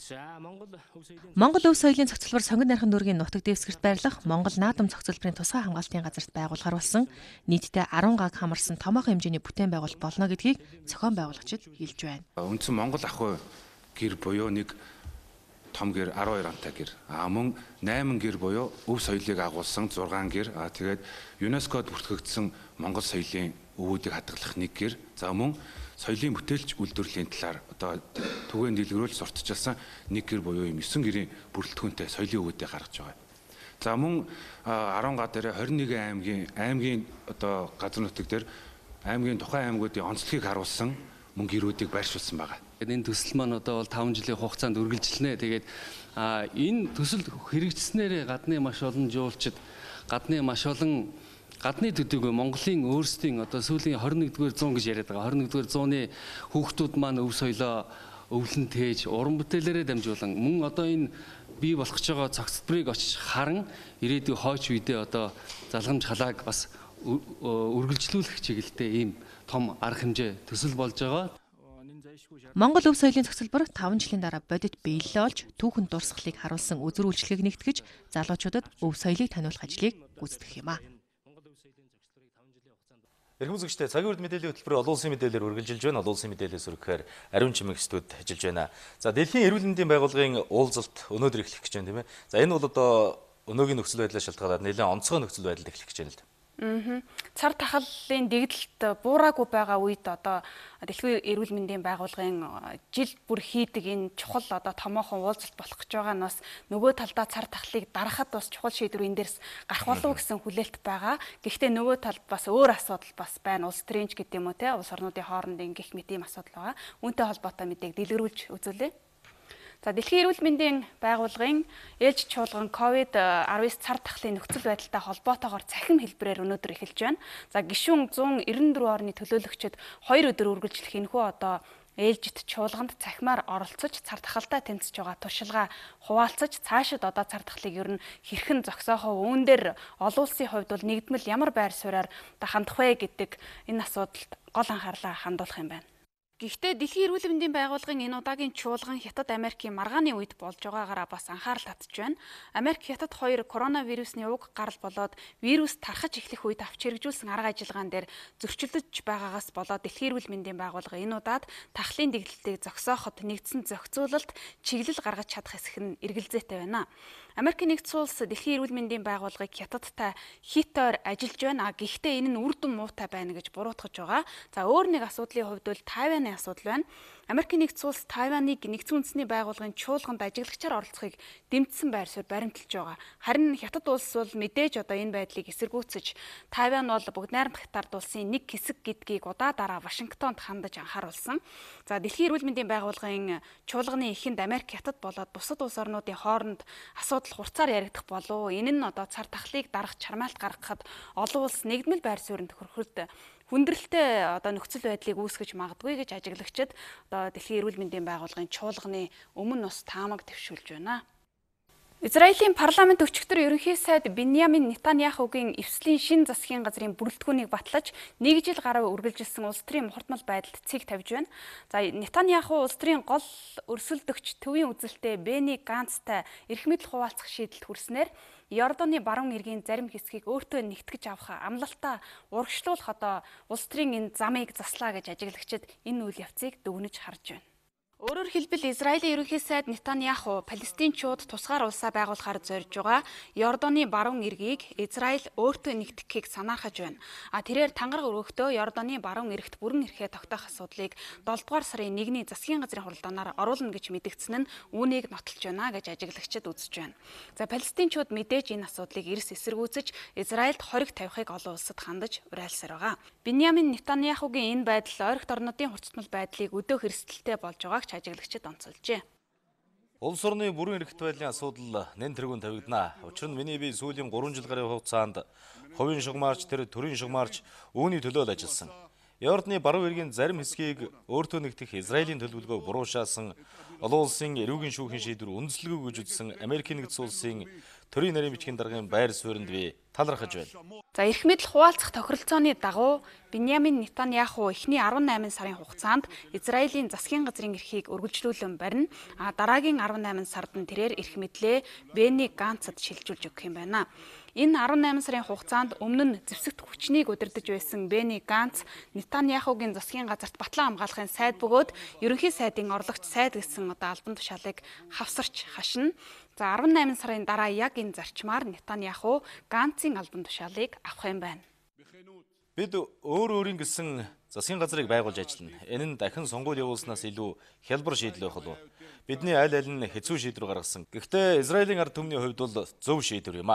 Монгол өв соёлын цогцлбор сонгон нархан дүүргийн нутаг дэвсгэрт байрлах Монгол наадам цогцлборын тусгай хамгаалтын газарт байгуулахаар болсон нийтдээ 10 гаг хамарсан томоохон хэмжээний бүтээн байгуулалт болно гэдгийг зохион байгуулагчид хэлж байна. Үндсэн Монгол ахуй гэр буюу нэг том гэр 12 антай гэр. Мөн 8 гэр буюу өв соёлыг агуулсан 6 гэр. Тэгээд ЮНЕСКОд бүртгэгдсэн Монгол соёлын өвүүдийг хадгалах нэг гэр. За мөн соёлын бүтээлч үйлдвэрлэлийн талаар одоо түгээн дэлгэрүүлж сурталчилсан нэг гэр буюу 9 гэрийн бүрэлдэхүүнтэй соёлын өвүүдийг гаргаж байгаа. За мөн 10 га дээр 21 аймгийн одоо газар нутаг дээр аймгийн тухайн аймгуудын онцлогийг харуулсан мөн гэрүүдийг байршуулсан байгаа. Энэ төсөл маань одоо бол 5 жилийн хугацаанд үргэлжилнэ. Тэгээд энэ төсөл хэрэгжснээр гадны маш олон жуулчид, гадны төдийгүй Монголын өөрсдийн одоо сүүлийн 21-р зуун гэж яриад байгаа. 21-р зууны хүүхдүүд маань өв соёлоо өвлөн тээж, уран бүтээлээрээ дамжуулан мөн одоо энэ бий болох ч байгаа цогцлборыг очиж харан ирээдүйн хойч үедээ одоо залгамж халааг бас үргэлжлүүлэх чиглэлтэй ийм том арга хэмжээ төсөл болж байгаа. Монгол өв соёлын цогцлбор 5 жилийн дараа бодит биелэл олж түүхэн дурсгалыг харуулсан үзүүр үйлчлэгийг нэгтгэж залуучуудад өв соёлыг таниулах ажлыг гүйцэтгэх юм а. Иргэм үзэгчдээ цагийн урд мэдээллийн хөтөлбөр олон улсын мэдээлэлээр үргэлжилж байна. Олон улсын мэдээлэлээс үргэхээр Ариун Чимэг студид ажиллаж байна. За дэлхийн эрүүл мэндийн байгууллагын уулзалт өнөөдөр эхлэх гэж байна тийм ээ. За энэ бол одоо өнөөгийн нөхцөл байдлаас шалтгаалаад нэлээд онцгой нөхцөл байдалд эхлэх гэж байна л. Цар тахалын дэгдэлт буураагүй байгаа үед одоо дэлхийн эрүүл мэндийн байгууллагын жил бүр хийдэг энэ чухал одоо томоохон уулзалт болох гэж байгаа нь бас нөгөө талдаа цар тахлыг дарахад бас чухал шийдвэр энэ дээрс гарах болов гэсэн хүлээлт байгаа. Гэхдээ нөгөө талд бас өөр асуудал бас байна. Улс төрийн ч гэдэг юм уу те улс орнуудын хоорондын гих мэт ийм асуудал байгаа. Үүнтэй холбоотой мэдээг дэлгэрүүлж үзүүлээ. За дэлхийн эрүүл мэндийн байгууллагын ээлж чуулган COVID-19 цар тахлын нөхцөл байдалтай холбоотойгоор цахим хэлбэрээр өнөөдөр эхэлж байна. За гишүүн 194 орны төлөөлөгчид 2 өдөр үргэлжлэх энэхүү одоо ээлжид чуулганд цахимаар оролцож цар тахалтай тэмцэж байгаа туршилгаа хуваалцаж цаашид одоо цар тахлыг ер нь хэрхэн зогсоохоо үүн дээр олон улсын хувьд бол нэгдмэл ямар байр суурьаар хандах вэ гэдэг энэ асуудалд гол анхаарлаа хандуулах юм байна. Гэхдээ дэлхийн эрүүл мэндийн байгууллагын энэ удаагийн чуулган Хятад Америкийн маргааны үед болж байгаагаараа бас анхаарал татж байна. Америк Хятад хоёр коронавирусны уг гарал болоод вирус тархаж эхлэх үед авч хэрэгжүүлсэн арга ажиллагаан дээр зөрчилдөж байгаагаас болоод дэлхийн эрүүл мэндийн байгууллага энэ удаад тахлын дэглэлтийг зогсооход нэгдсэн зохицуулалт чиглэл гаргаж чадах хэсэг нь эргэлзээтэй байна. Америкийн нэгдсэн улс дэлхийн эрүүл мэндийн байгууллагыг Хятадтай хит ойр ажиллаж байна. Гэхдээ энэ нь үр дүн муутай байна гэж буруутгаж байгаа. За өөр нэг асуудлын хувьд бол Тайвань асуудал байна. Америкийн нэгдсэн улс Тайваныг нэгдсэн үндэсний байгууллагын чуулганд ажиглагчаар оролцохыг дэмжсэн байр суурь баримталж байгаа. Харин Хятад улс бол мэдээж одоо энэ байдлыг эсэргүүцэж Тайвань бол бүгд найрамдах хятад улсын нэг хэсэг гэдгийг удаа дараа Вашингтонд хандаж анхааруулсан. За дэлхийн эрүүл мэндийн байгууллагын чуулганы эхэнд Америк Хятад болоод бусад улс орнуудын хооронд асуудал хурцаар яригдах болов. Энэ нь одоо цар тахлыг дарах чармайлт гаргахад олон улс нэгдмэл байр суурьд хөрхөлт хүндрэлтэй одоо нөхцөл байдлыг үүсгэж магадгүй гэж ажиглагчид одоо дэлхийн эрүүл мэндийн байгууллагын чуулганы өмнө ус таамаг төвшүүлж байна. Израилийн парламент өчигдөр ерөнхий сайд Биньямин Нетаньяхугийн эвслийн шин засгийн газрын бүрэлдэхүүнийг батлаж 1 жил гаруй үргэлжилсэн улс төрийн хурдмал байдалд цэг тавьж байна. За Нетаньяху улс төрийн гол өрсөлдөгч төвийн үзэлтэй Бени Ганцтай эрх мэдэл хуваалцах шийдэлд хүрснээр Йорданы баруун эргийн зарим хэсгийг өөртөө нэгтгэж авах амлалтаа урагшлуулах одоо улс төрийн энэ замыг заслаа гэж ажиглагчид энэ үйл явцыг дүгнэж харж байна. Өөрөөр хэлбэл Израилийн ерөнхий сайд Нетаньяху палестинчууд тусгаар улсаа байгуулахаар зорж байгаа Йорданы баруун эргийг Израиль өөртөө нэгтгэхийг санаархаж байна. Тэрээр тангараг өргөхдөө Йорданы баруун эрэгт бүрэн эрхээ тогтоох асуудлыг 7-р сарын 1-ний засгийн газрын хурлаанаар оруулна гэж мэдгдсэн нь үүнийг нотолж байна гэж ажиглагчид үзэж байна. За палестинчууд мэдээж энэ асуудлыг эрс эсэргүүцэж Израильд хориг тавихыг олон улсад хандаж уриалсаар байгаа. Биньямин Нетаньяхугийн энэ байдал ойрогт орнуудын хурцтмал байдлыг өдөөх эрсдэлтэй болж байгааг ажиглагчид онцолжээ. Улс орны бүрэн эрхт байдлын асуудал нэн тэргүүн тавигдана. Учир нь миний бие сүүлийн 3 жил гаруй хугацаанд хувийн шугамарч төрийн шугамарч үүний төлөө ажилласан. Йорданы баруун эргийн зарим хэсгийг өөртөө нэгтгэх Израилийн төлөвлөгөө буруушаасан олон улсын эрүүгийн шүүхийн шийдвэр үндэслэгүй гэж үзсэн Америкийн нэгдсэн улсын төрийн нарийн бичгийн даргын байр сууринд би талархаж байна. За эрх мэдэл хуваалцах тохиролцооны дагуу Биньямин Нетаньяху эхний 18 сарын хугацаанд Израилийн засгийн газрын эрхийг үргэлжлүүлэн барина. Дараагийн 18 сард нь тэрээр эрх мэдлээ Бени Ганцад шилжүүлж өгөх юм байна. Энэ 18 сарын хугацаанд өмнө нь зэвсэгт хүчнийг удирдах байсан Бени Ганц Нетаньяхугийн засгийн газарт батлан хамгаалахын сайд бөгөөд ерөнхий сайдын орлогч сайд гэсэн одоо албан тушаалыг хавсарч хашна. За 18 сарын дараа яг энэ зарчмаар Нетаньяху Ганцын албан тушаалыг авах юм байна. Бид өөр гэсэн засгийн газрыг байгуулж ажиллана. Энэ нь дахин сонгууль явуулснаас илүү хялбар шийдэл байх болов. Бидний аль аль нь хэцүү шийдвэр гаргасан. Гэхдээ Израилийн ард түмний хувьд бол зөв шийдвэр юм.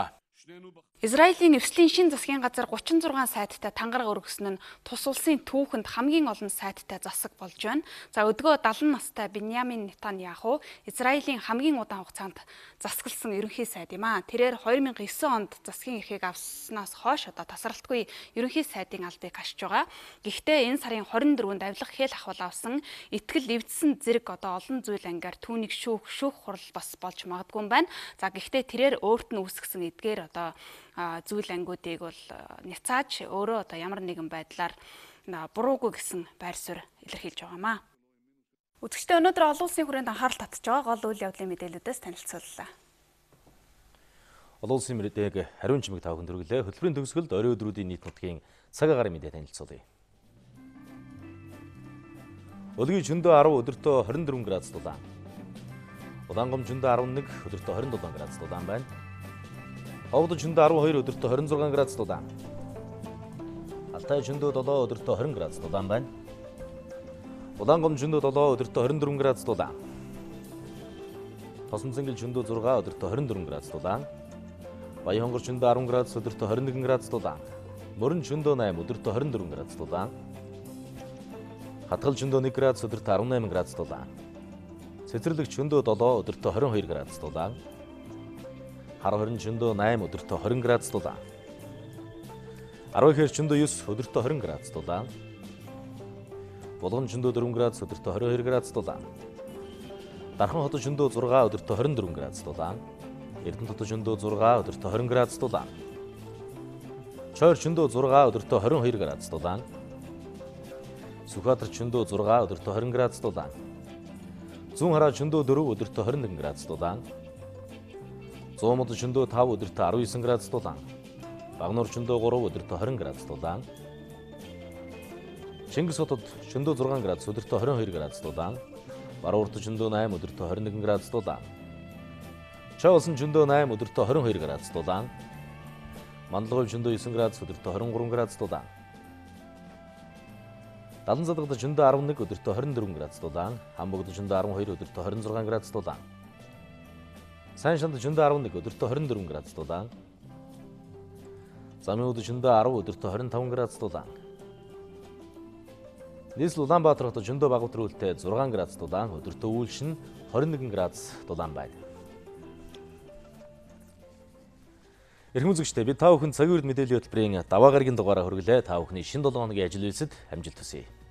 Израилийн эвслийн шин засгийн газар 36 сайттай тангараг өргөсөн нь тус улсын түүхэнд хамгийн олон сайттай засаг болж байна. За өдгөө 70 настай Биньямин Нетаньяху Израилийн хамгийн удаан хугацаанд засагласан ерөнхий сайд юм. Тэрээр 2009 онд засгийн эрхийг авснаас хойш одоо тасралтгүй ерөнхий сайдын албыг ашиж байгаа. Гэхдээ энэ сарын 24-нд авилах хэл ахвал авсан итгэл эвдсэн зэрэг одоо олон зүйл ангаар түүнийг шүүх хурал бас болж магадгүй юм байна. За гэхдээ тэрээр өөрт нь үүсгэсэн эдгээр одоо зүйл ангиудыг бол няцааж өөрөө одоо ямар нэгэн байдлаар буруугүй гэсэн байр суурь илэрхийлж байгаа маа. Үзэгчдээ өнөөдөр олон улсын хүрээнд анхаарал татж байгаа гол үйл явдлын мэдээллүүдээс танилцууллаа. Олон улсын мэдээлэл хариун чимэг тавхан дөрвөлээ хөтөлбөрийн төгсгөлд орой өдрүүдийн нийт нутгийн цаг агаарын мэдээ танилцуулъя. Өдгийн шөндөө 10 өдөртөө 24 градус дулаан. Улаангом шөндөө 11 өдөртөө 27 градус дулаан байна. Овд шөндөө 12 өдөртөө 26 градус дулаан. Алтай шөндөө 7 өдөртөө 20 градус дулаан байна. Улаангом шөндөө 7 өдөртөө 24 градус дулаан. Тосонцэнгэл шөндөө 6 өдөртөө 24 градус дулаан. Баяхонгор шөндөө 10 градус өдөртөө 21 градус дулаан. Мөрөн шөндөө 8 өдөртөө 24 градус дулаан. Хатгал шөндөө 1 градус өдөртөө 18 градус дулаан. Цэцэрлэг шөндөө 7 өдөртөө 22 градус дулаан. Хар хорин шөндөө 8 өдөртөө 20 градус дулаан. 12 шөндөө 9 өдөртөө 20 градус дулаан. Булган шөндөө 4 градус өдөртөө 22 градус дулаан. Дархан хот шөндөө 6 өдөртөө 24 градус дулаан. Эрдэнэ хот шөндөө 6 өдөртөө 20 градус дулаан. Чойр шөндөө 6 өдөртөө 22 градус дулаан. Сүхбатар чөндөө 6 өдөртөө 20 градус дулаан. Зүүн хараа чөндөө 4 өдөртөө 21 градус дулаан. Зуумод чөндөө 5 өдөртөө 19 градус дулаан. Багнуур чөндөө 3 өдөртөө 20 градус дулаан. Чингис хотод чөндөө 6 градус өдөртөө 22 градус дулаан. Баруурт чөндөө 8 өдөртөө 21 градус дулаан. Чавсан чөндөө 8 өдөртөө 22 градус дулаан. Мандалгой чөндөө 9 градус өдөртөө 23 градус дулаан. Далан задгад чөндөө 11 өдөртөө 24 градус дулаан, Хамбогд чөндөө 12 өдөртөө 26 градус дулаан. Сайн шанд чөндөө 11 өдөртөө 24 градус дулаан. Замиуд чөндөө 10 өдөртөө 25 градус дулаан. Нийслэл Улаанбаатарт чөндөө багвар үүлтэй 6 градус дулаан, өдөртөө үйлшин 21 градус дулаан байна. Ирэх үзэгчтэй бид та бүхэн цагийн үр мэдээллийн хөтөлбөрийн даваа гарагийн дугаараа хүргэлээ. Та бүхний шинэ 7 хоногийн ажил үйлсэд амжилт хүсье.